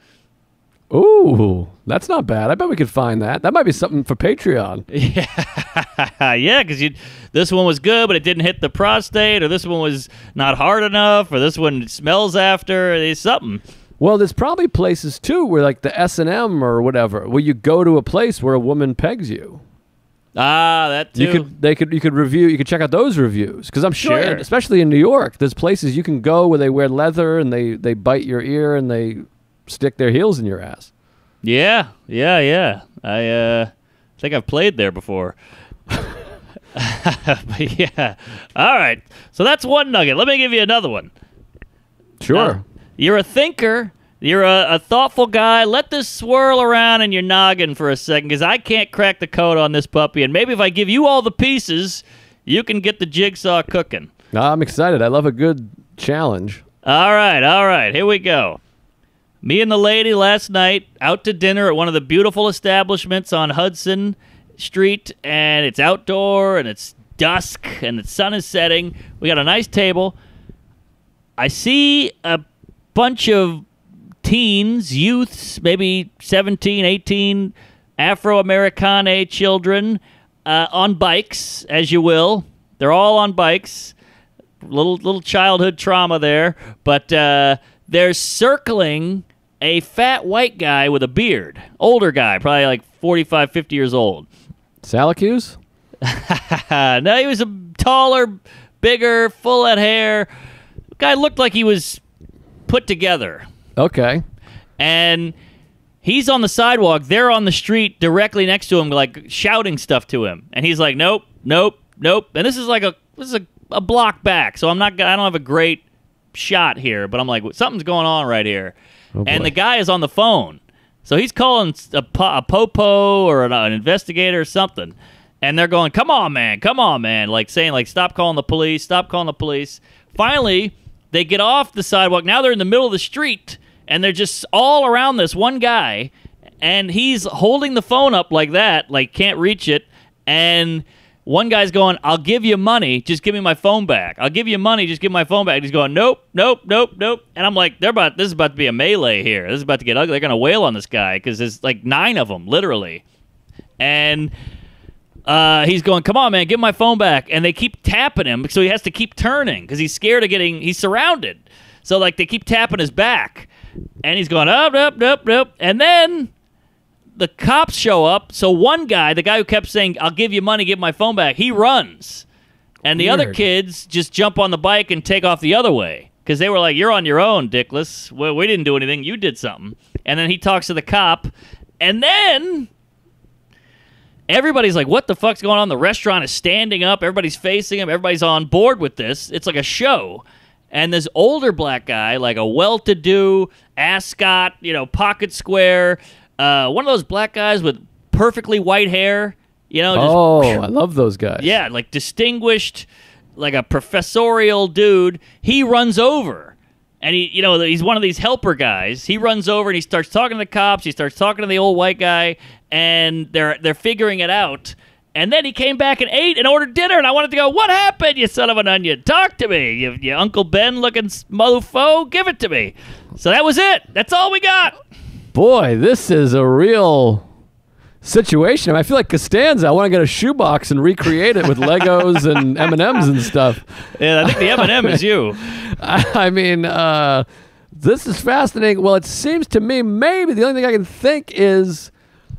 Ooh, that's not bad. I bet we could find that. That might be something for Patreon. Yeah, yeah, because you, this one was good, but it didn't hit the prostate, or this one was not hard enough, or this one smells after, or something. Well, there's probably places, too, where like the S and M or whatever, where you go to a place where a woman pegs you. Ah, that too. You could, they could, you could review, you could check out those reviews, because I'm sure, sure, especially in New York, there's places you can go where they wear leather and they, they bite your ear and they... stick their heels in your ass. Yeah, yeah, yeah. I uh, think I've played there before. But yeah. All right. So that's one nugget. Let me give you another one. Sure. Now, you're a thinker. You're a, a thoughtful guy. Let this swirl around in your noggin for a second, because I can't crack the code on this puppy. And maybe if I give you all the pieces, you can get the jigsaw cooking. I'm excited. I love a good challenge. All right. All right. Here we go. Me and the lady last night out to dinner at one of the beautiful establishments on Hudson Street, and it's outdoor, and it's dusk, and the sun is setting. We got a nice table. I see a bunch of teens, youths, maybe seventeen, eighteen, Afro-Americana children uh, on bikes, as you will. They're all on bikes. Little, little childhood trauma there, but... Uh, they're circling a fat white guy with a beard. Older guy, probably like forty-five, fifty years old. Salacuse? No, he was a taller, bigger, full of hair. Guy looked like he was put together. Okay. And he's on the sidewalk. They're on the street directly next to him, like shouting stuff to him. And he's like, nope, nope, nope. And this is like a this is a, a block back, so I'm not. I don't have a great shot here, but I'm like, something's going on right here. Oh, and the guy is on the phone, so he's calling a, a popo or an, an investigator or something, and they're going, come on man, come on man, like saying like, stop calling the police, stop calling the police. Finally they get off the sidewalk. Now they're in the middle of the street, and they're just all around this one guy, and he's holding the phone up like that, like can't reach it. And one guy's going, I'll give you money, just give me my phone back. I'll give you money, just give my phone back. And he's going, nope, nope, nope, nope. And I'm like, they're about, this is about to be a melee here. This is about to get ugly. They're going to wail on this guy, because there's like nine of them, literally. And uh, he's going, come on, man, give my phone back. And they keep tapping him, so he has to keep turning, because he's scared of getting, he's surrounded. So like they keep tapping his back. And he's going, up, up, up, up. And then... the cops show up, so one guy, the guy who kept saying, I'll give you money, give my phone back, he runs. And Weird. The other kids just jump on the bike and take off the other way. Because they were like, you're on your own, dickless. Well, we didn't do anything, you did something. And then he talks to the cop, and then everybody's like, what the fuck's going on? The restaurant is standing up, everybody's facing him, everybody's on board with this. It's like a show. And this older black guy, like a well-to-do, ascot, you know, pocket square, Uh, one of those black guys with perfectly white hair, you know. Just, oh, I love those guys. Yeah, like distinguished, like a professorial dude. He runs over, and he, you know, he's one of these helper guys. He runs over and he starts talking to the cops. He starts talking to the old white guy, and they're they're figuring it out. And then he came back and ate and ordered dinner, and I wanted to go, what happened, you son of an onion? Talk to me, you, you Uncle Ben-looking mofo. Give it to me. So that was it. That's all we got. Boy, this is a real situation. I feel like Costanza. I want to get a shoebox and recreate it with Legos and M and M's and stuff. Yeah, I think the M and M is you. I mean, uh, this is fascinating. Well, it seems to me maybe the only thing I can think is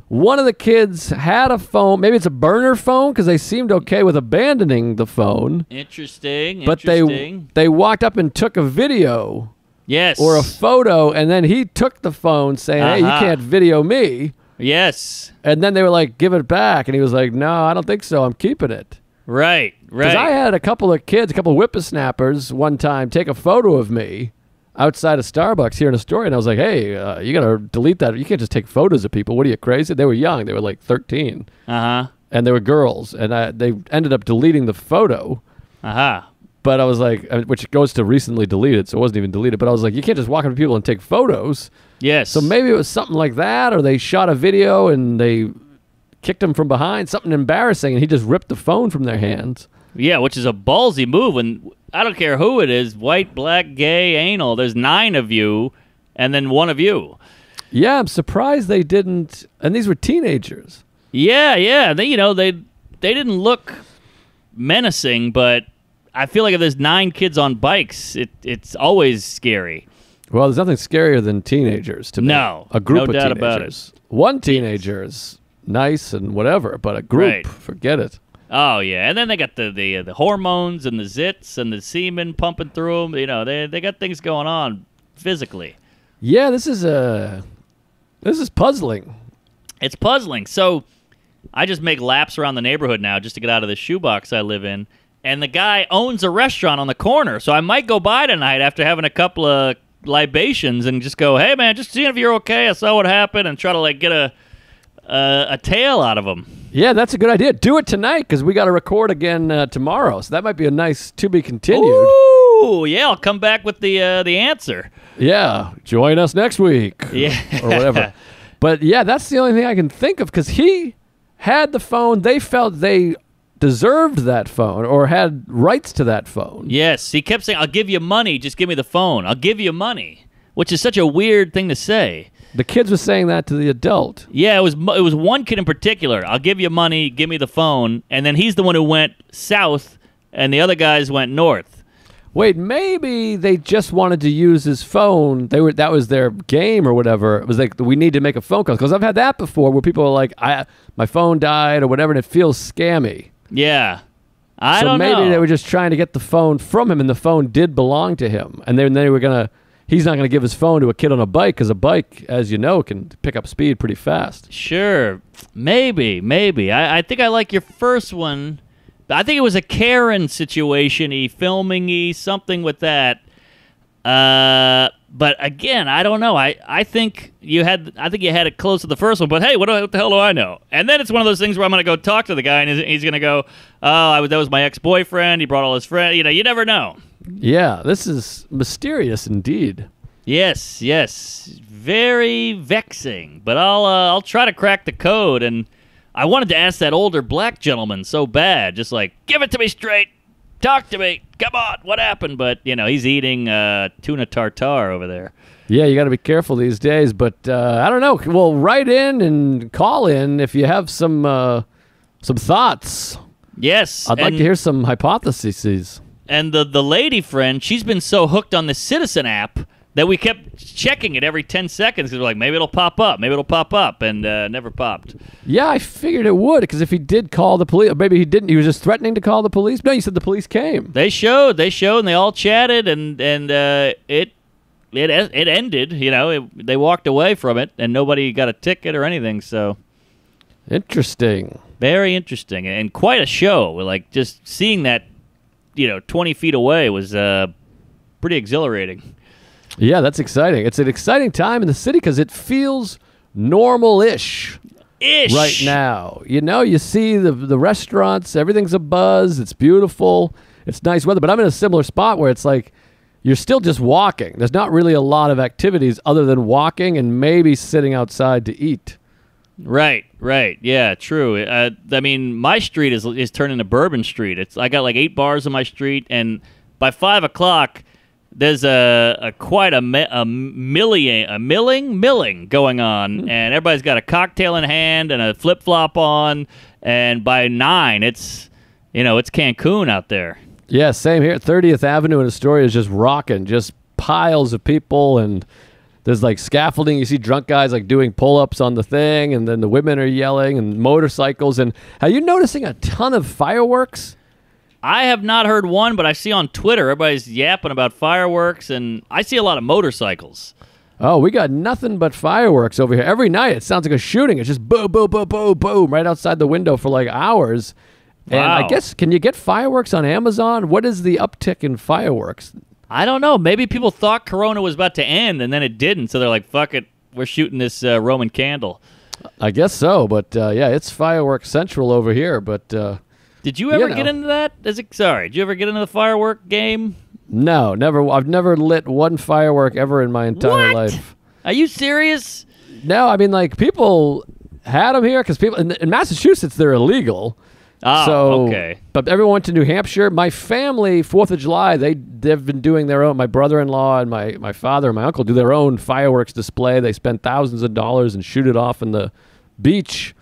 one of the kids had a phone. Maybe it's a burner phone because they seemed okay with abandoning the phone. Interesting. But interesting. They, they walked up and took a video. Yes. Or a photo, and then he took the phone saying, uh-huh. hey, you can't video me. Yes. And then they were like, give it back. And he was like, no, I don't think so. I'm keeping it. Right, right. Because I had a couple of kids, a couple of whippersnappers one time take a photo of me outside of Starbucks here in Astoria, and I was like, hey, uh, you got to delete that. You can't just take photos of people. What are you, crazy? They were young. They were like thirteen. Uh-huh. And they were girls, and I, they ended up deleting the photo. Uh-huh. But I was like, which goes to recently deleted, so it wasn't even deleted, but I was like, you can't just walk up to people and take photos. Yes. So maybe it was something like that, or they shot a video and they kicked him from behind, something embarrassing, and he just ripped the phone from their hands. Yeah, which is a ballsy move, and I don't care who it is, white, black, gay, anal, there's nine of you, and then one of you. Yeah, I'm surprised they didn't, and these were teenagers. Yeah, yeah, they, you know, they, they didn't look menacing, but I feel like if there's nine kids on bikes, it, it's always scary. Well, there's nothing scarier than teenagers to me. No, a group no of doubt teenagers. About it. One teenager is nice and whatever, but a group, right. Forget it. Oh yeah, and then they got the the, uh, the hormones and the zits and the semen pumping through them. You know, they they got things going on physically. Yeah, this is a uh, this is puzzling. It's puzzling. So I just make laps around the neighborhood now just to get out of the shoebox I live in. And the guy owns a restaurant on the corner, so I might go by tonight after having a couple of libations and just go, hey man, just seeing if you're okay. I saw what happened, and try to like get a uh, a tale out of him. Yeah, that's a good idea. Do it tonight, because we got to record again uh, tomorrow, so that might be a nice to be continued. Ooh, yeah, I'll come back with the uh, the answer. Yeah, join us next week. Yeah, or whatever. But yeah, that's the only thing I can think of, because he had the phone. They felt they deserved that phone or had rights to that phone. Yes, he kept saying, I'll give you money, just give me the phone. I'll give you money, which is such a weird thing to say. The kids were saying that to the adult. Yeah, it was it was one kid in particular. I'll give you money, give me the phone. And then he's the one who went south, and the other guys went north. Wait, maybe they just wanted to use his phone. They were that was their game or whatever. It was like, we need to make a phone call. Because I've had that before where people are like, I my phone died or whatever, and it feels scammy. Yeah. I so don't know. So maybe they were just trying to get the phone from him, and the phone did belong to him. And then they were going to... He's not going to give his phone to a kid on a bike, because a bike, as you know, can pick up speed pretty fast. Sure. Maybe, maybe. I, I think I like your first one. I think it was a Karen situation-y, filming-y, something with that. Uh, but again, I don't know. I, I think you had I think you had it close to the first one, but hey, what, do, what the hell do I know? And then it's one of those things where I'm going to go talk to the guy, and he's, he's going to go, oh, I, that was my ex-boyfriend. He brought all his friends. You know, you never know. Yeah, this is mysterious indeed. Yes, yes, very vexing. But I'll uh, I'll try to crack the code, and I wanted to ask that older black gentleman so bad, just like, give it to me straight, talk to me, come on, what happened? But you know, he's eating uh, tuna tartare over there. Yeah, you got to be careful these days. But uh, I don't know. Well, write in and call in if you have some uh, some thoughts. Yes, I'd like to hear some hypotheses. And the, the lady friend, she's been so hooked on the Citizen app that we kept checking it every ten seconds because we're like, maybe it'll pop up, maybe it'll pop up, and uh, never popped. Yeah, I figured it would, because if he did call the police, or maybe he didn't, he was just threatening to call the police. No, you said the police came. They showed, they showed, and they all chatted, and, and uh, it, it, it ended, you know, it, they walked away from it, and nobody got a ticket or anything, so. Interesting. Very interesting, and quite a show, like just seeing that, you know, twenty feet away was uh, pretty exhilarating. Yeah, that's exciting. It's an exciting time in the city because it feels normal-ish Ish. right now. You know, you see the, the restaurants, everything's a buzz, it's beautiful, it's nice weather, but I'm in a similar spot where it's like you're still just walking. There's not really a lot of activities other than walking and maybe sitting outside to eat. Right, right. Yeah, true. Uh, I mean, my street is is turning to Bourbon Street. It's I got like eight bars on my street, and by five o'clock, there's a, a quite a me, a milling a milling milling going on, and everybody's got a cocktail in hand and a flip flop on, and by nine, it's you know it's Cancun out there. Yeah, same here. thirtieth Avenue in Astoria is just rocking, just piles of people, and there's like scaffolding. You see drunk guys like doing pull-ups on the thing, and then the women are yelling, and motorcycles. And are you noticing a ton of fireworks? I have not heard one, but I see on Twitter everybody's yapping about fireworks, and I see a lot of motorcycles. Oh, we got nothing but fireworks over here. Every night it sounds like a shooting. It's just boom, boom, boom, boom, boom right outside the window for like hours. And wow. I guess, can you get fireworks on Amazon? What is the uptick in fireworks? I don't know. Maybe people thought Corona was about to end, and then it didn't. So they're like, fuck it. We're shooting this uh, Roman candle. I guess so. But, uh, yeah, it's fireworks central over here. But uh, Did you ever you know. get into that? Is it, sorry. Did you ever get into the firework game? No, never. I've never lit one firework ever in my entire what? life. Are you serious? No, I mean, like, people had them here because people in, in Massachusetts, they're illegal. Oh, so, okay. But everyone went to New Hampshire. My family, fourth of July, they, they've been doing their own. My brother-in-law and my, my father and my uncle do their own fireworks display. They spend thousands of dollars and shoot it off in the beach.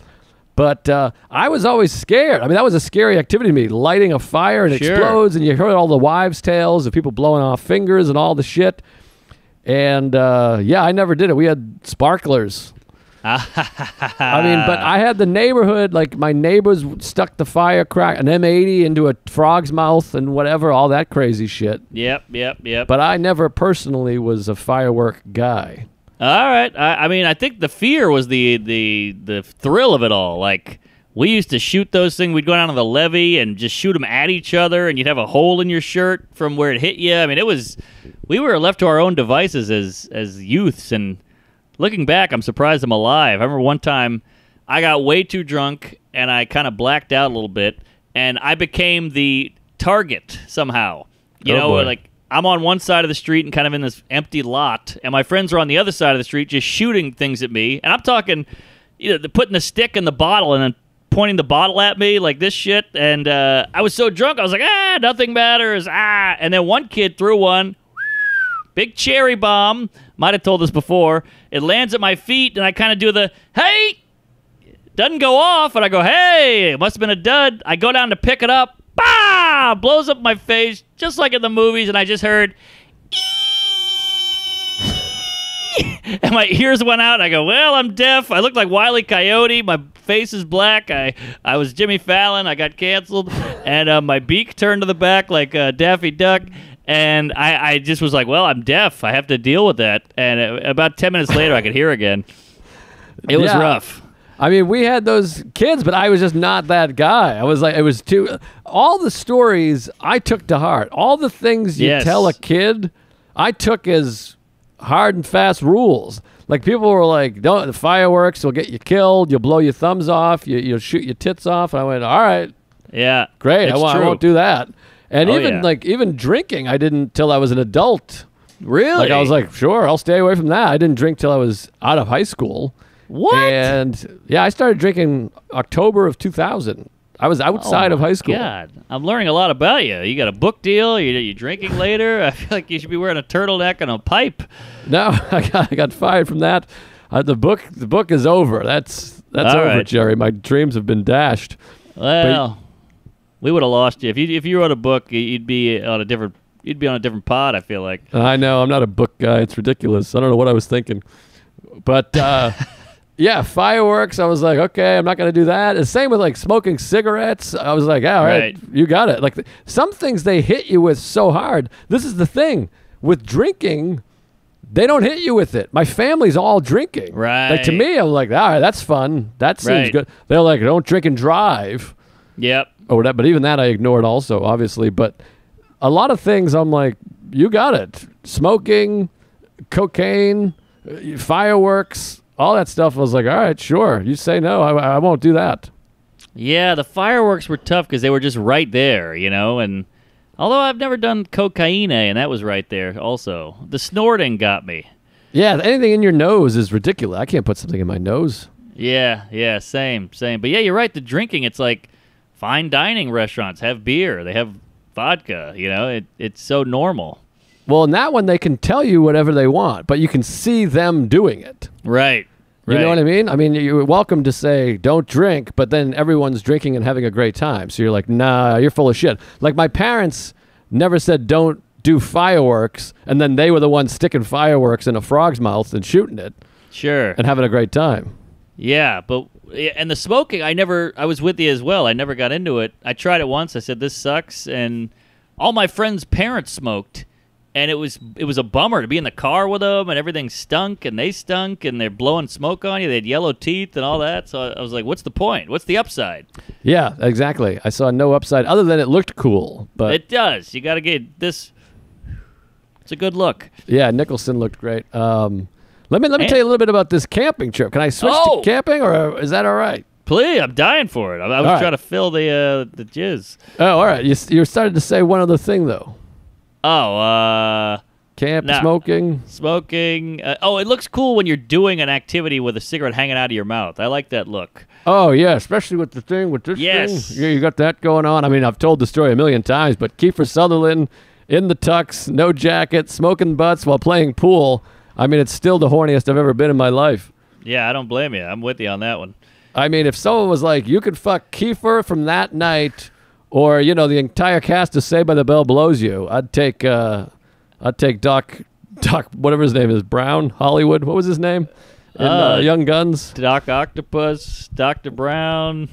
But uh, I was always scared. I mean, that was a scary activity to me, lighting a fire and it sure. explodes, and you heard all the wives' tales of people blowing off fingers and all the shit. And, uh, yeah, I never did it. We had sparklers. I mean, but I had the neighborhood, like my neighbors stuck the fire crack, an M eighty into a frog's mouth and whatever, all that crazy shit. Yep, yep, yep. But I never personally was a firework guy. All right. I, I mean, I think the fear was the, the, the thrill of it all. Like, we used to shoot those things. We'd go down to the levee and just shoot them at each other, and you'd have a hole in your shirt from where it hit you. I mean, it was, we were left to our own devices as, as youths, and looking back, I'm surprised I'm alive. I remember one time I got way too drunk, and I kind of blacked out a little bit, and I became the target somehow. You oh know, boy. like, I'm on one side of the street and kind of in this empty lot, and my friends are on the other side of the street just shooting things at me. And I'm talking, you know, they're putting the stick in the bottle and then pointing the bottle at me like this shit. And uh, I was so drunk, I was like, ah, nothing matters, ah. And then one kid threw one. Big cherry bomb. Might have told this before. It lands at my feet, and I kind of do the, hey! Doesn't go off, and I go, hey! It must have been a dud. I go down to pick it up. Bah! Blows up my face, just like in the movies, and I just heard, eee! And my ears went out, and I go, well, I'm deaf. I look like Wile E. Coyote. My face is black. I, I was Jimmy Fallon. I got canceled. And uh, my beak turned to the back like uh, Daffy Duck. And I, I just was like, well, I'm deaf. I have to deal with that. And it, about ten minutes later, I could hear again. It was yeah. rough. I mean, we had those kids, but I was just not that guy. I was like, it was too... All the stories I took to heart. All the things you yes. tell a kid, I took as hard and fast rules. Like, people were like, "Don't the fireworks will get you killed. You'll blow your thumbs off. You, you'll shoot your tits off." And I went, all right. Yeah. Great. I, I won't do that. And oh, even yeah. like even drinking, I didn't till I was an adult. Really? Like, I was like, sure, I'll stay away from that. I didn't drink till I was out of high school. What? And yeah, I started drinking October of two thousand. I was outside oh of high school. God, I'm learning a lot about you. You got a book deal. You you drinking later. I feel like you should be wearing a turtleneck and a pipe. No, I got I got fired from that. Uh, the book the book is over. That's that's All over, right. Jerry. My dreams have been dashed. Well. But, we would have lost you if you if you wrote a book. You'd be on a different you'd be on a different pod. I feel like I know I'm not a book guy. It's ridiculous. I don't know what I was thinking, but uh, yeah, fireworks. I was like, okay, I'm not gonna do that. And same with like smoking cigarettes. I was like, all right, right. you got it. Like th some things they hit you with so hard. This is the thing with drinking. They don't hit you with it. My family's all drinking. Right. Like to me, I was like, all right, that's fun. That seems right. good. They're like, don't drink and drive. Yep. Or that, but even that I ignored also, obviously. But a lot of things I'm like, you got it. Smoking, cocaine, fireworks, all that stuff. I was like, all right, sure. You say no, I, I won't do that. Yeah, the fireworks were tough because they were just right there, you know. And although I've never done cocaine, and that was right there also. The snorting got me. Yeah, anything in your nose is ridiculous. I can't put something in my nose. Yeah, yeah, same, same. But yeah, you're right. The drinking, it's like fine dining restaurants have beer. They have vodka. You know, it it's so normal. Well, in that one, they can tell you whatever they want, but you can see them doing it. Right. You right. know what I mean? I mean, you're welcome to say, don't drink, but then everyone's drinking and having a great time. So you're like, nah, you're full of shit. Like, my parents never said, don't do fireworks, and then they were the ones sticking fireworks in a frog's mouth and shooting it. Sure. And having a great time. Yeah, but, and the smoking, I never, I was with you as well. I never got into it. I tried it once. I said, this sucks. And all my friends' parents smoked. And it was it was a bummer to be in the car with them, and everything stunk, and they stunk, and they're blowing smoke on you. They had yellow teeth and all that. So I was like, what's the point? What's the upside? Yeah, exactly. I saw no upside other than it looked cool. But it does. You got to get this. It's a good look. Yeah, Nicholson looked great. Um, let me let me and, tell you a little bit about this camping trip. Can I switch oh, to camping, or is that all right? Please, I'm dying for it. I, I was all trying right. to fill the, uh, the jizz. Oh, all right. You, you started to say one other thing, though. Oh, uh... Camp, nah. smoking. Smoking. Uh, oh, it looks cool when you're doing an activity with a cigarette hanging out of your mouth. I like that look. Oh, yeah, especially with the thing, with this yes. thing. Yeah, you got that going on. I mean, I've told the story a million times, but Kiefer Sutherland in the tux, no jacket, smoking butts while playing pool. I mean, it's still the horniest I've ever been in my life. Yeah, I don't blame you. I'm with you on that one. I mean, if someone was like, you could fuck Kiefer from that night... Or, you know, the entire cast of Saved by the Bell blows you. I'd take, uh, I'd take Doc, Doc, whatever his name is, Brown, Hollywood. What was his name? In, uh, uh, Young Guns. Doc Octopus, Doctor Brown.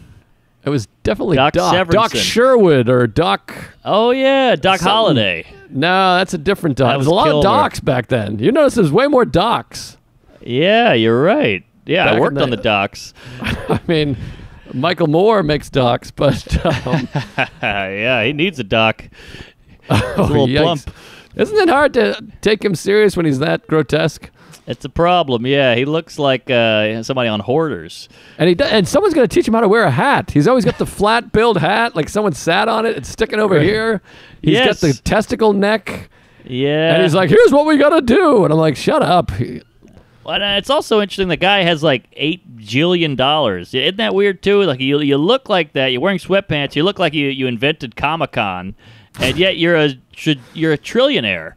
It was definitely Doc. Doc, Doc Sherwood or Doc. Oh, yeah, Doc something. Holliday. No, that's a different Doc. There was a lot of Docs her. back then. You notice there's way more Docs. Yeah, you're right. Yeah, back I worked the, on the Docs. I mean... Michael Moore makes docs, but... Um, yeah, he needs a doc. Oh, a little yikes. plump. Isn't it hard to take him serious when he's that grotesque? It's a problem, yeah. He looks like uh, somebody on Hoarders. And he does, and someone's going to teach him how to wear a hat. He's always got the flat-billed hat, like someone sat on it. It's sticking over right. here. He's yes. got the testicle neck. Yeah. And he's like, here's what we got to do. And I'm like, shut up. He, Well, it's also interesting. The guy has like eight jillion dollars. Isn't that weird too? Like you, you look like that. You're wearing sweatpants. You look like you, you invented Comic-Con, and yet you're a you're a trillionaire.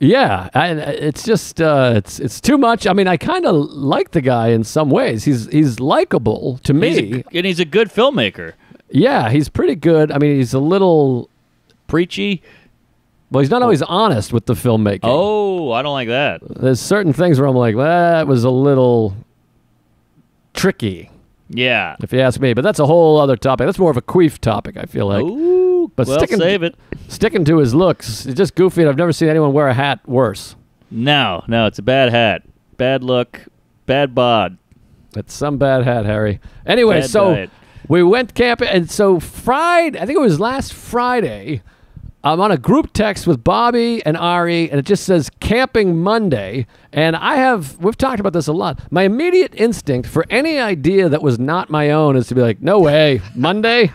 Yeah, I, it's just uh, it's it's too much. I mean, I kind of like the guy in some ways. He's he's likable to me, he's a, and he's a good filmmaker. Yeah, he's pretty good. I mean, he's a little preachy. Well, he's not always honest with the filmmaking. Oh, I don't like that. There's certain things where I'm like, well, that was a little tricky. Yeah. If you ask me. But that's a whole other topic. That's more of a queef topic, I feel like. Ooh, but well, sticking, save it. Sticking to his looks, it's just goofy, and I've never seen anyone wear a hat worse. No, no, it's a bad hat. Bad look, bad bod. It's some bad hat, Harry. Anyway, bad so diet. We went camping, and so Friday, I think it was last Friday, I'm on a group text with Bobby and Ari, and it just says Camping Monday. And I have, we've talked about this a lot. My immediate instinct for any idea that was not my own is to be like, no way, Monday?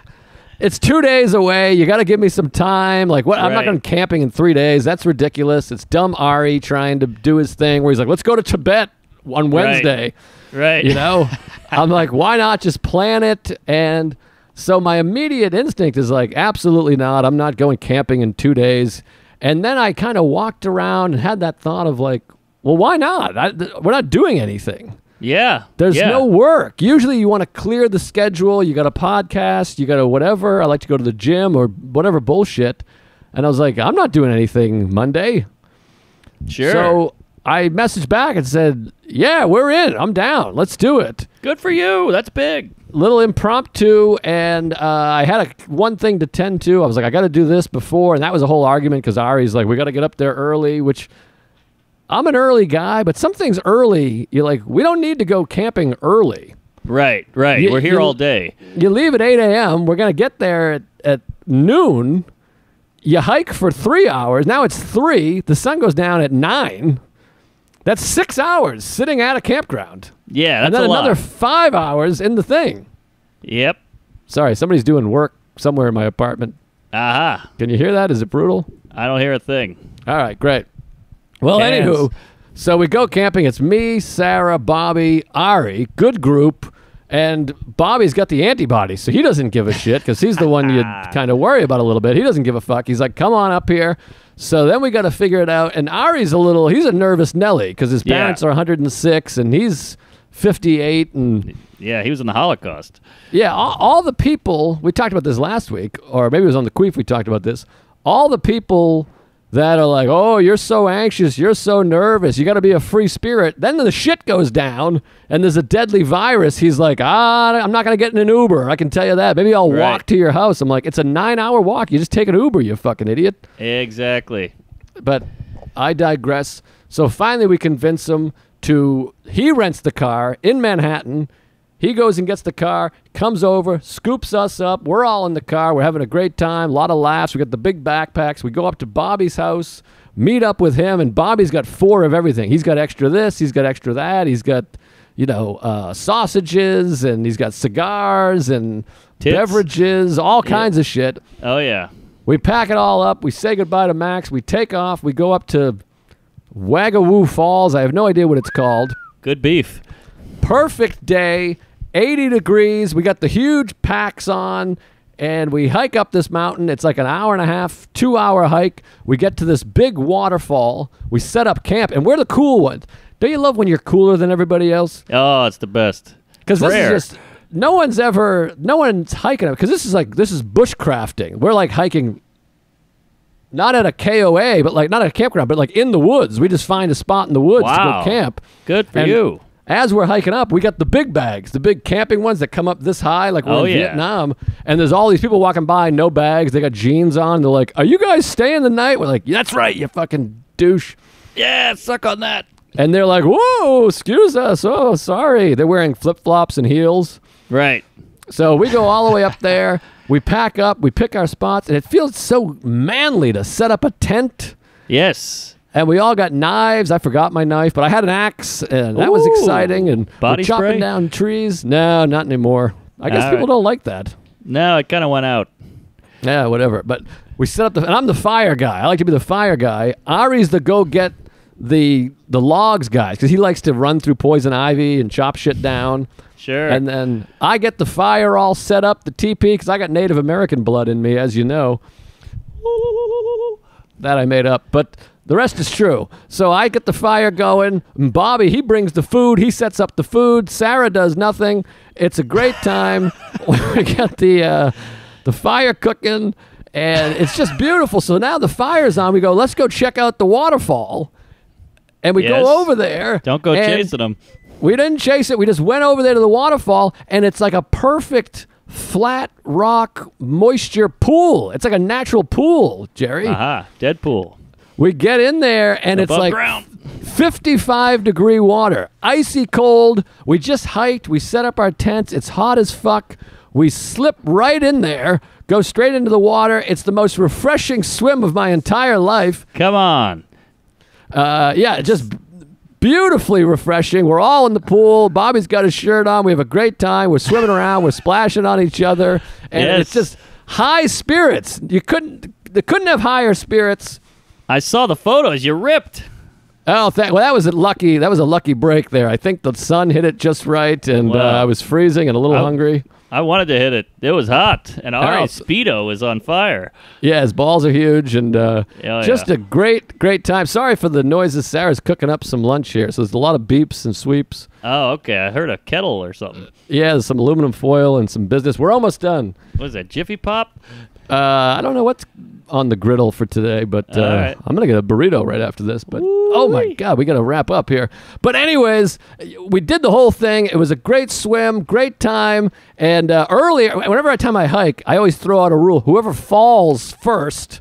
It's two days away. You got to give me some time. Like, what? Right. I'm not going camping in three days. That's ridiculous. It's dumb Ari trying to do his thing where he's like, let's go to Tibet on Wednesday. Right. right. You know? I'm like, why not just plan it? And... So my immediate instinct is like, absolutely not. I'm not going camping in two days. And then I kind of walked around and had that thought of like, well, why not? I, we're not doing anything. Yeah. There's yeah. no work. Usually you want to clear the schedule. You got a podcast. You got a whatever. I like to go to the gym or whatever bullshit. And I was like, I'm not doing anything Monday. Sure. So I messaged back and said, yeah, we're in. I'm down. Let's do it. Good for you. That's big. Little impromptu, and uh, I had a, one thing to tend to. I was like, I got to do this before, and that was a whole argument because Ari's like, we got to get up there early, which I'm an early guy, but some things early, you're like, we don't need to go camping early. Right, right. You, We're here you, all day. You leave at eight A M We're going to get there at, at noon. You hike for three hours. Now it's three. The sun goes down at nine. That's six hours sitting at a campground. Yeah, that's and then a another lot. five hours in the thing. Yep. Sorry, somebody's doing work somewhere in my apartment. Aha. Uh-huh. Can you hear that? Is it brutal? I don't hear a thing. All right, great. Well, Cans. anywho, So we go camping. It's me, Sarah, Bobby, Ari. Good group. And Bobby's got the antibodies, so he doesn't give a shit because he's the one you kind of worry about a little bit. He doesn't give a fuck. He's like, come on up here. So then we got to figure it out. And Ari's a little, he's a nervous Nelly because his parents yeah. are one hundred and six and he's fifty-eight. And yeah, he was in the Holocaust. Yeah, all, all the people, we talked about this last week, or maybe it was on the Queef we talked about this. All the people that are like, oh, you're so anxious, you're so nervous, you got to be a free spirit. Then the shit goes down, and there's a deadly virus. He's like, ah, I'm not going to get in an Uber. I can tell you that. Maybe I'll right. walk to your house. I'm like, it's a nine-hour walk. You just take an Uber, you fucking idiot. Exactly. But I digress. So finally we convince him to, he rents the car in Manhattan. He goes and gets the car, comes over, scoops us up. We're all in the car. We're having a great time, a lot of laughs. We got the big backpacks. We go up to Bobby's house, meet up with him, and Bobby's got four of everything. He's got extra this. He's got extra that. He's got, you know, uh, sausages, and he's got cigars and Tits. beverages, all kinds yeah. of shit. Oh, yeah. We pack it all up. We say goodbye to Max. We take off. We go up to Waggawoo Falls. I have no idea what it's called. Good beef. Perfect day. eighty degrees, we got the huge packs on, and we hike up this mountain. It's like an hour and a half, two-hour hike. We get to this big waterfall. We set up camp, and we're the cool ones. Don't you love when you're cooler than everybody else? Oh, it's the best. Because this is just, no one's ever, no one's hiking up, because this is like, this is bushcrafting. We're like hiking, not at a K O A, but like, not at a campground, but like in the woods. We just find a spot in the woods wow. to go camp. Good for and, you. As we're hiking up, we got the big bags, the big camping ones that come up this high, like we're oh, in yeah. Vietnam. And there's all these people walking by, no bags. They got jeans on. They're like, are you guys staying the night? We're like, yeah, that's right, you fucking douche. Yeah, suck on that. And they're like, whoa, excuse us. Oh, sorry. They're wearing flip-flops and heels. Right. So we go all the way up there. We pack up. We pick our spots. And it feels so manly to set up a tent. Yes. And we all got knives. I forgot my knife, but I had an axe, and that Ooh, was exciting. And body we're chopping spray? down trees. No, not anymore. I guess all people right. don't like that. No, it kind of went out. Yeah, whatever. But we set up the, and I'm the fire guy. I like to be the fire guy. Ari's the go get the the logs guy, because he likes to run through poison ivy and chop shit down. Sure. And then I get the fire all set up, the teepee, because I got Native American blood in me, as you know. That I made up, but the rest is true. So I get the fire going. Bobby, he brings the food. He sets up the food. Sarah does nothing. It's a great time. We got the uh, the fire cooking, and it's just beautiful. So now the fire's on. We go, let's go check out the waterfall. And we yes. go over there. Don't go chasing them. We didn't chase it. We just went over there to the waterfall, and it's like a perfect flat rock moisture pool. It's like a natural pool, Jerry. Aha, dead pool. We get in there, and above it's like ground. fifty-five degree water. Icy cold. We just hiked. We set up our tents. It's hot as fuck. We slip right in there, go straight into the water. It's the most refreshing swim of my entire life. Come on. Uh, yeah, just beautifully refreshing. We're all in the pool. Bobby's got his shirt on. We have a great time. We're swimming around. We're splashing on each other. And yes. it's just high spirits. You couldn't, they couldn't have higher spirits. I saw the photos. You ripped. Oh, thank, well, that was a lucky. That was a lucky break there. I think the sun hit it just right, and wow. uh, I was freezing and a little I, hungry. I wanted to hit it. It was hot, and Ari's oh. Speedo was on fire. Yeah, his balls are huge, and uh, oh, just yeah. a great, great time. Sorry for the noises. Sarah's cooking up some lunch here, so there's a lot of beeps and sweeps. Oh, okay. I heard a kettle or something. Yeah, there's some aluminum foil and some business. We're almost done. What is that, Jiffy Pop? Uh, I don't know what's on the griddle for today, but uh, right. I'm going to get a burrito right after this. But Ooh-wee. oh my God, we got to wrap up here. But anyways, we did the whole thing. It was a great swim, great time. And uh, earlier, whenever I time I hike, I always throw out a rule. Whoever falls first,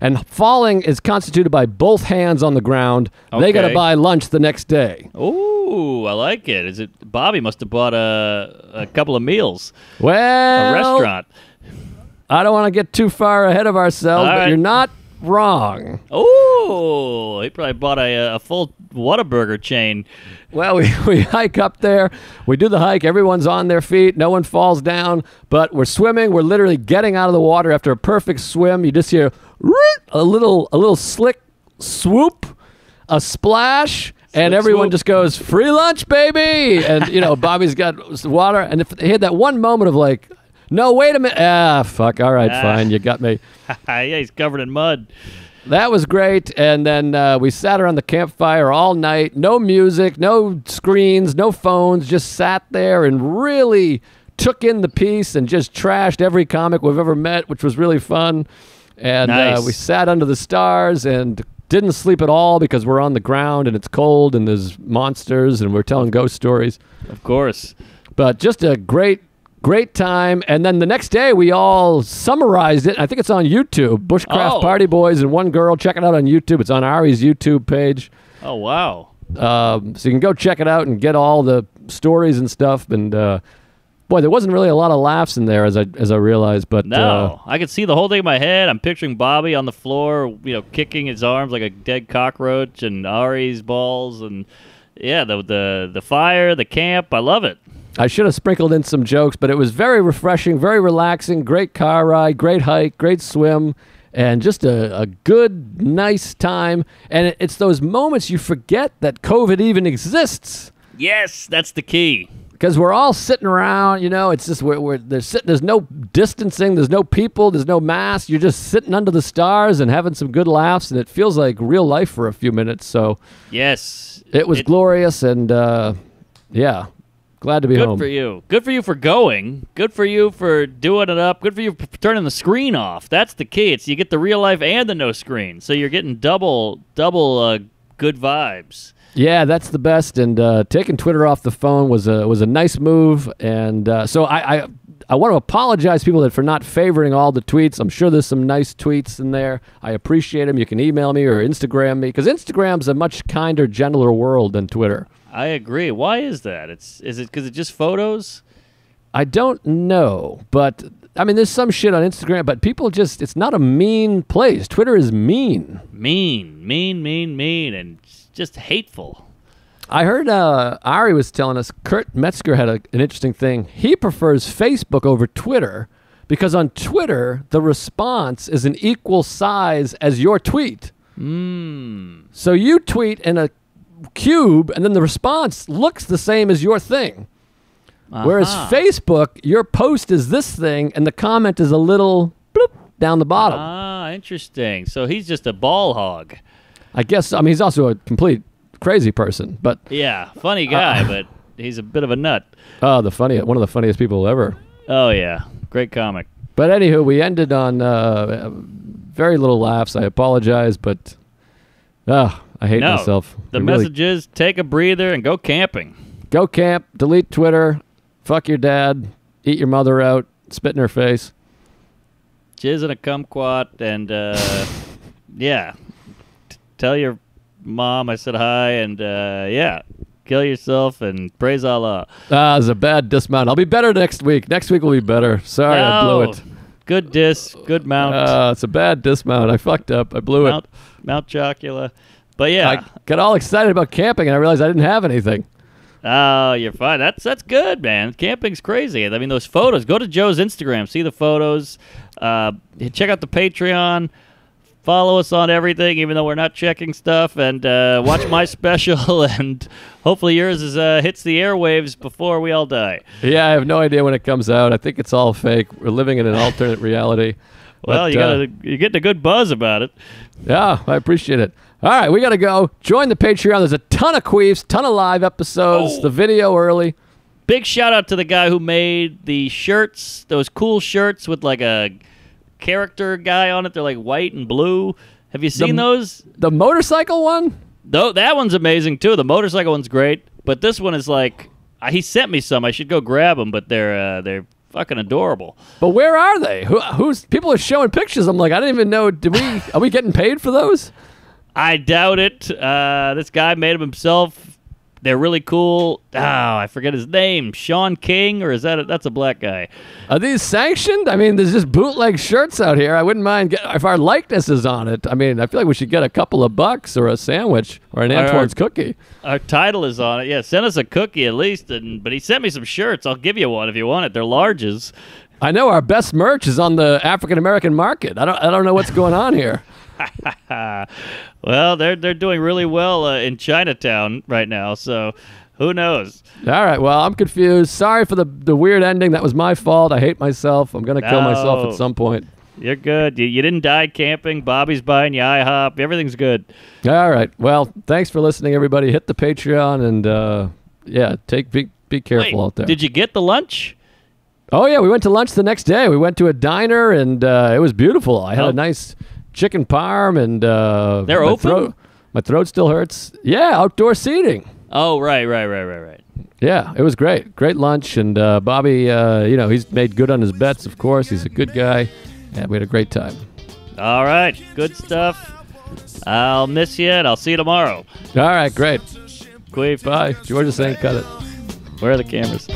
and falling is constituted by both hands on the ground, okay. they got to buy lunch the next day. Ooh, I like it. Is it Bobby must have bought a, a couple of meals. Well, a restaurant. I don't want to get too far ahead of ourselves, All but right. you're not wrong. Oh, he probably bought a, a full Whataburger chain. Well, we, we hike up there. We do the hike. Everyone's on their feet. No one falls down, but we're swimming. We're literally getting out of the water after a perfect swim. You just hear a little, a little slick swoop, a splash, And Let's everyone hope. just goes, free lunch, baby. And, you know, Bobby's got water. And if he had that one moment of like, no, wait a minute. Ah, fuck. All right, ah. fine. You got me. Yeah, he's covered in mud. That was great. And then uh, we sat around the campfire all night. No music, no screens, no phones. Just sat there and really took in the piece and just trashed every comic we've ever met, which was really fun. And nice. uh, we sat under the stars and didn't sleep at all because we're on the ground and it's cold and there's monsters and we're telling ghost stories. Of course. But just a great, great time. And then the next day we all summarized it. I think it's on YouTube. Bushcraft oh. Party Boys and One Girl. Check it out on YouTube. It's on Ari's YouTube page. Oh, wow. Um, so you can go check it out and get all the stories and stuff. And uh, boy, there wasn't really a lot of laughs in there, as I as I realized. But no, uh, I could see the whole thing in my head. I'm picturing Bobby on the floor, you know, kicking his arms like a dead cockroach, and Ari's balls, and yeah, the the the fire, the camp. I love it. I should have sprinkled in some jokes, but it was very refreshing, very relaxing. Great car ride, great hike, great swim, and just a, a good, nice time. And it, it's those moments you forget that COVID even exists. Yes, that's the key. Because we're all sitting around, you know, it's just, we're, we're, they're sitting, there's no distancing, there's no people, there's no mask. You're just sitting under the stars and having some good laughs, and it feels like real life for a few minutes. So, yes. It was it, glorious, and uh, yeah, glad to be good home. Good for you. Good for you for going. Good for you for doing it up. Good for you for turning the screen off. That's the key. It's you get the real life and the no screen. So you're getting double, double uh, good vibes. Yeah, that's the best, and uh, taking Twitter off the phone was a was a nice move, and uh, so I, I I want to apologize, people, that for not favoring all the tweets. I'm sure there's some nice tweets in there. I appreciate them. You can email me or Instagram me, because Instagram's a much kinder, gentler world than Twitter. I agree. Why is that? It's is it because it's just photos? I don't know, but I mean, there's some shit on Instagram, but people just, it's not a mean place. Twitter is mean, mean, mean, mean, mean, and just hateful. I heard uh, Ari was telling us Kurt Metzger had a, an interesting thing. He prefers Facebook over Twitter because on Twitter, the response is an equal size as your tweet. Mm. So you tweet in a cube, and then the response looks the same as your thing. Uh-huh. Whereas Facebook, your post is this thing, and the comment is a little bloop down the bottom. Ah, interesting. So he's just a ball hog. I guess, I mean, he's also a complete crazy person, but... Yeah, funny guy, uh, but he's a bit of a nut. Oh, the funniest, one of the funniest people ever. Oh, yeah. Great comic. But anywho, we ended on uh, very little laughs. I apologize, but oh, I hate no, myself. The we message really... is take a breather and go camping. Go camp, delete Twitter, fuck your dad, eat your mother out, spit in her face. Jizz in a kumquat, and uh, yeah... Tell your mom I said hi, and uh, yeah, kill yourself and praise Allah. Ah, it's a bad dismount. I'll be better next week. Next week will be better. Sorry, no. I blew it. Good dis, good mount. Uh, it's a bad dismount. I fucked up. I blew mount, it. Mount Chocula. But yeah. I got all excited about camping, and I realized I didn't have anything. Oh, you're fine. That's that's good, man. Camping's crazy. I mean, those photos. Go to Joe's Instagram. See the photos. Uh, check out the Patreon. Follow us on everything, even though we're not checking stuff, and uh, watch my special, and hopefully yours is uh, hits the airwaves before we all die. Yeah, I have no idea when it comes out. I think it's all fake. We're living in an alternate reality. Well, but, you gotta, uh, you're getting a good buzz about it. Yeah, I appreciate it. All right, we got to go. Join the Patreon. There's a ton of queefs, ton of live episodes, oh. the video early. Big shout-out to the guy who made the shirts, those cool shirts with like a... character guy on it. They're like white and blue. Have you seen the, those? The motorcycle one? Though that one's amazing too. The motorcycle one's great, but this one is like uh, he sent me some. I should go grab them, but they're uh, they're fucking adorable. But where are they? Who, who's people are showing pictures? I'm like, I didn't even know. Did we? Are we getting paid for those? I doubt it. Uh, this guy made them himself. They're really cool. Oh, I forget his name. Sean King, or is that a, that's a black guy? Are these sanctioned? I mean, there's just bootleg shirts out here. I wouldn't mind get, if our likeness is on it. I mean, I feel like we should get a couple of bucks or a sandwich or an Antoine's cookie. Our title is on it. Yeah, send us a cookie at least. And but he sent me some shirts. I'll give you one if you want it. They're larges. I know our best merch is on the African American market. I don't. I don't know what's going on here. Well, they're they're doing really well uh, in Chinatown right now, so who knows? All right. Well, I'm confused. Sorry for the the weird ending. That was my fault. I hate myself. I'm gonna no. kill myself at some point. You're good. You, you didn't die camping. Bobby's buying you IHOP. Everything's good. All right. Well, thanks for listening, everybody. Hit the Patreon and uh, yeah, take be be careful Wait, out there. Did you get the lunch? Oh yeah, we went to lunch the next day. We went to a diner and uh, it was beautiful. I had oh. a nice chicken parm and uh, they're my open. Throat, my throat still hurts. Yeah, outdoor seating. Oh right, right, right, right, right. Yeah, it was great. Great lunch and uh, Bobby, uh, you know, he's made good on his bets. Of course, he's a good guy. Yeah, we had a great time. All right, good stuff. I'll miss you, and I'll see you tomorrow. All right, great. Queef. Bye. George is saying cut it. Where are the cameras?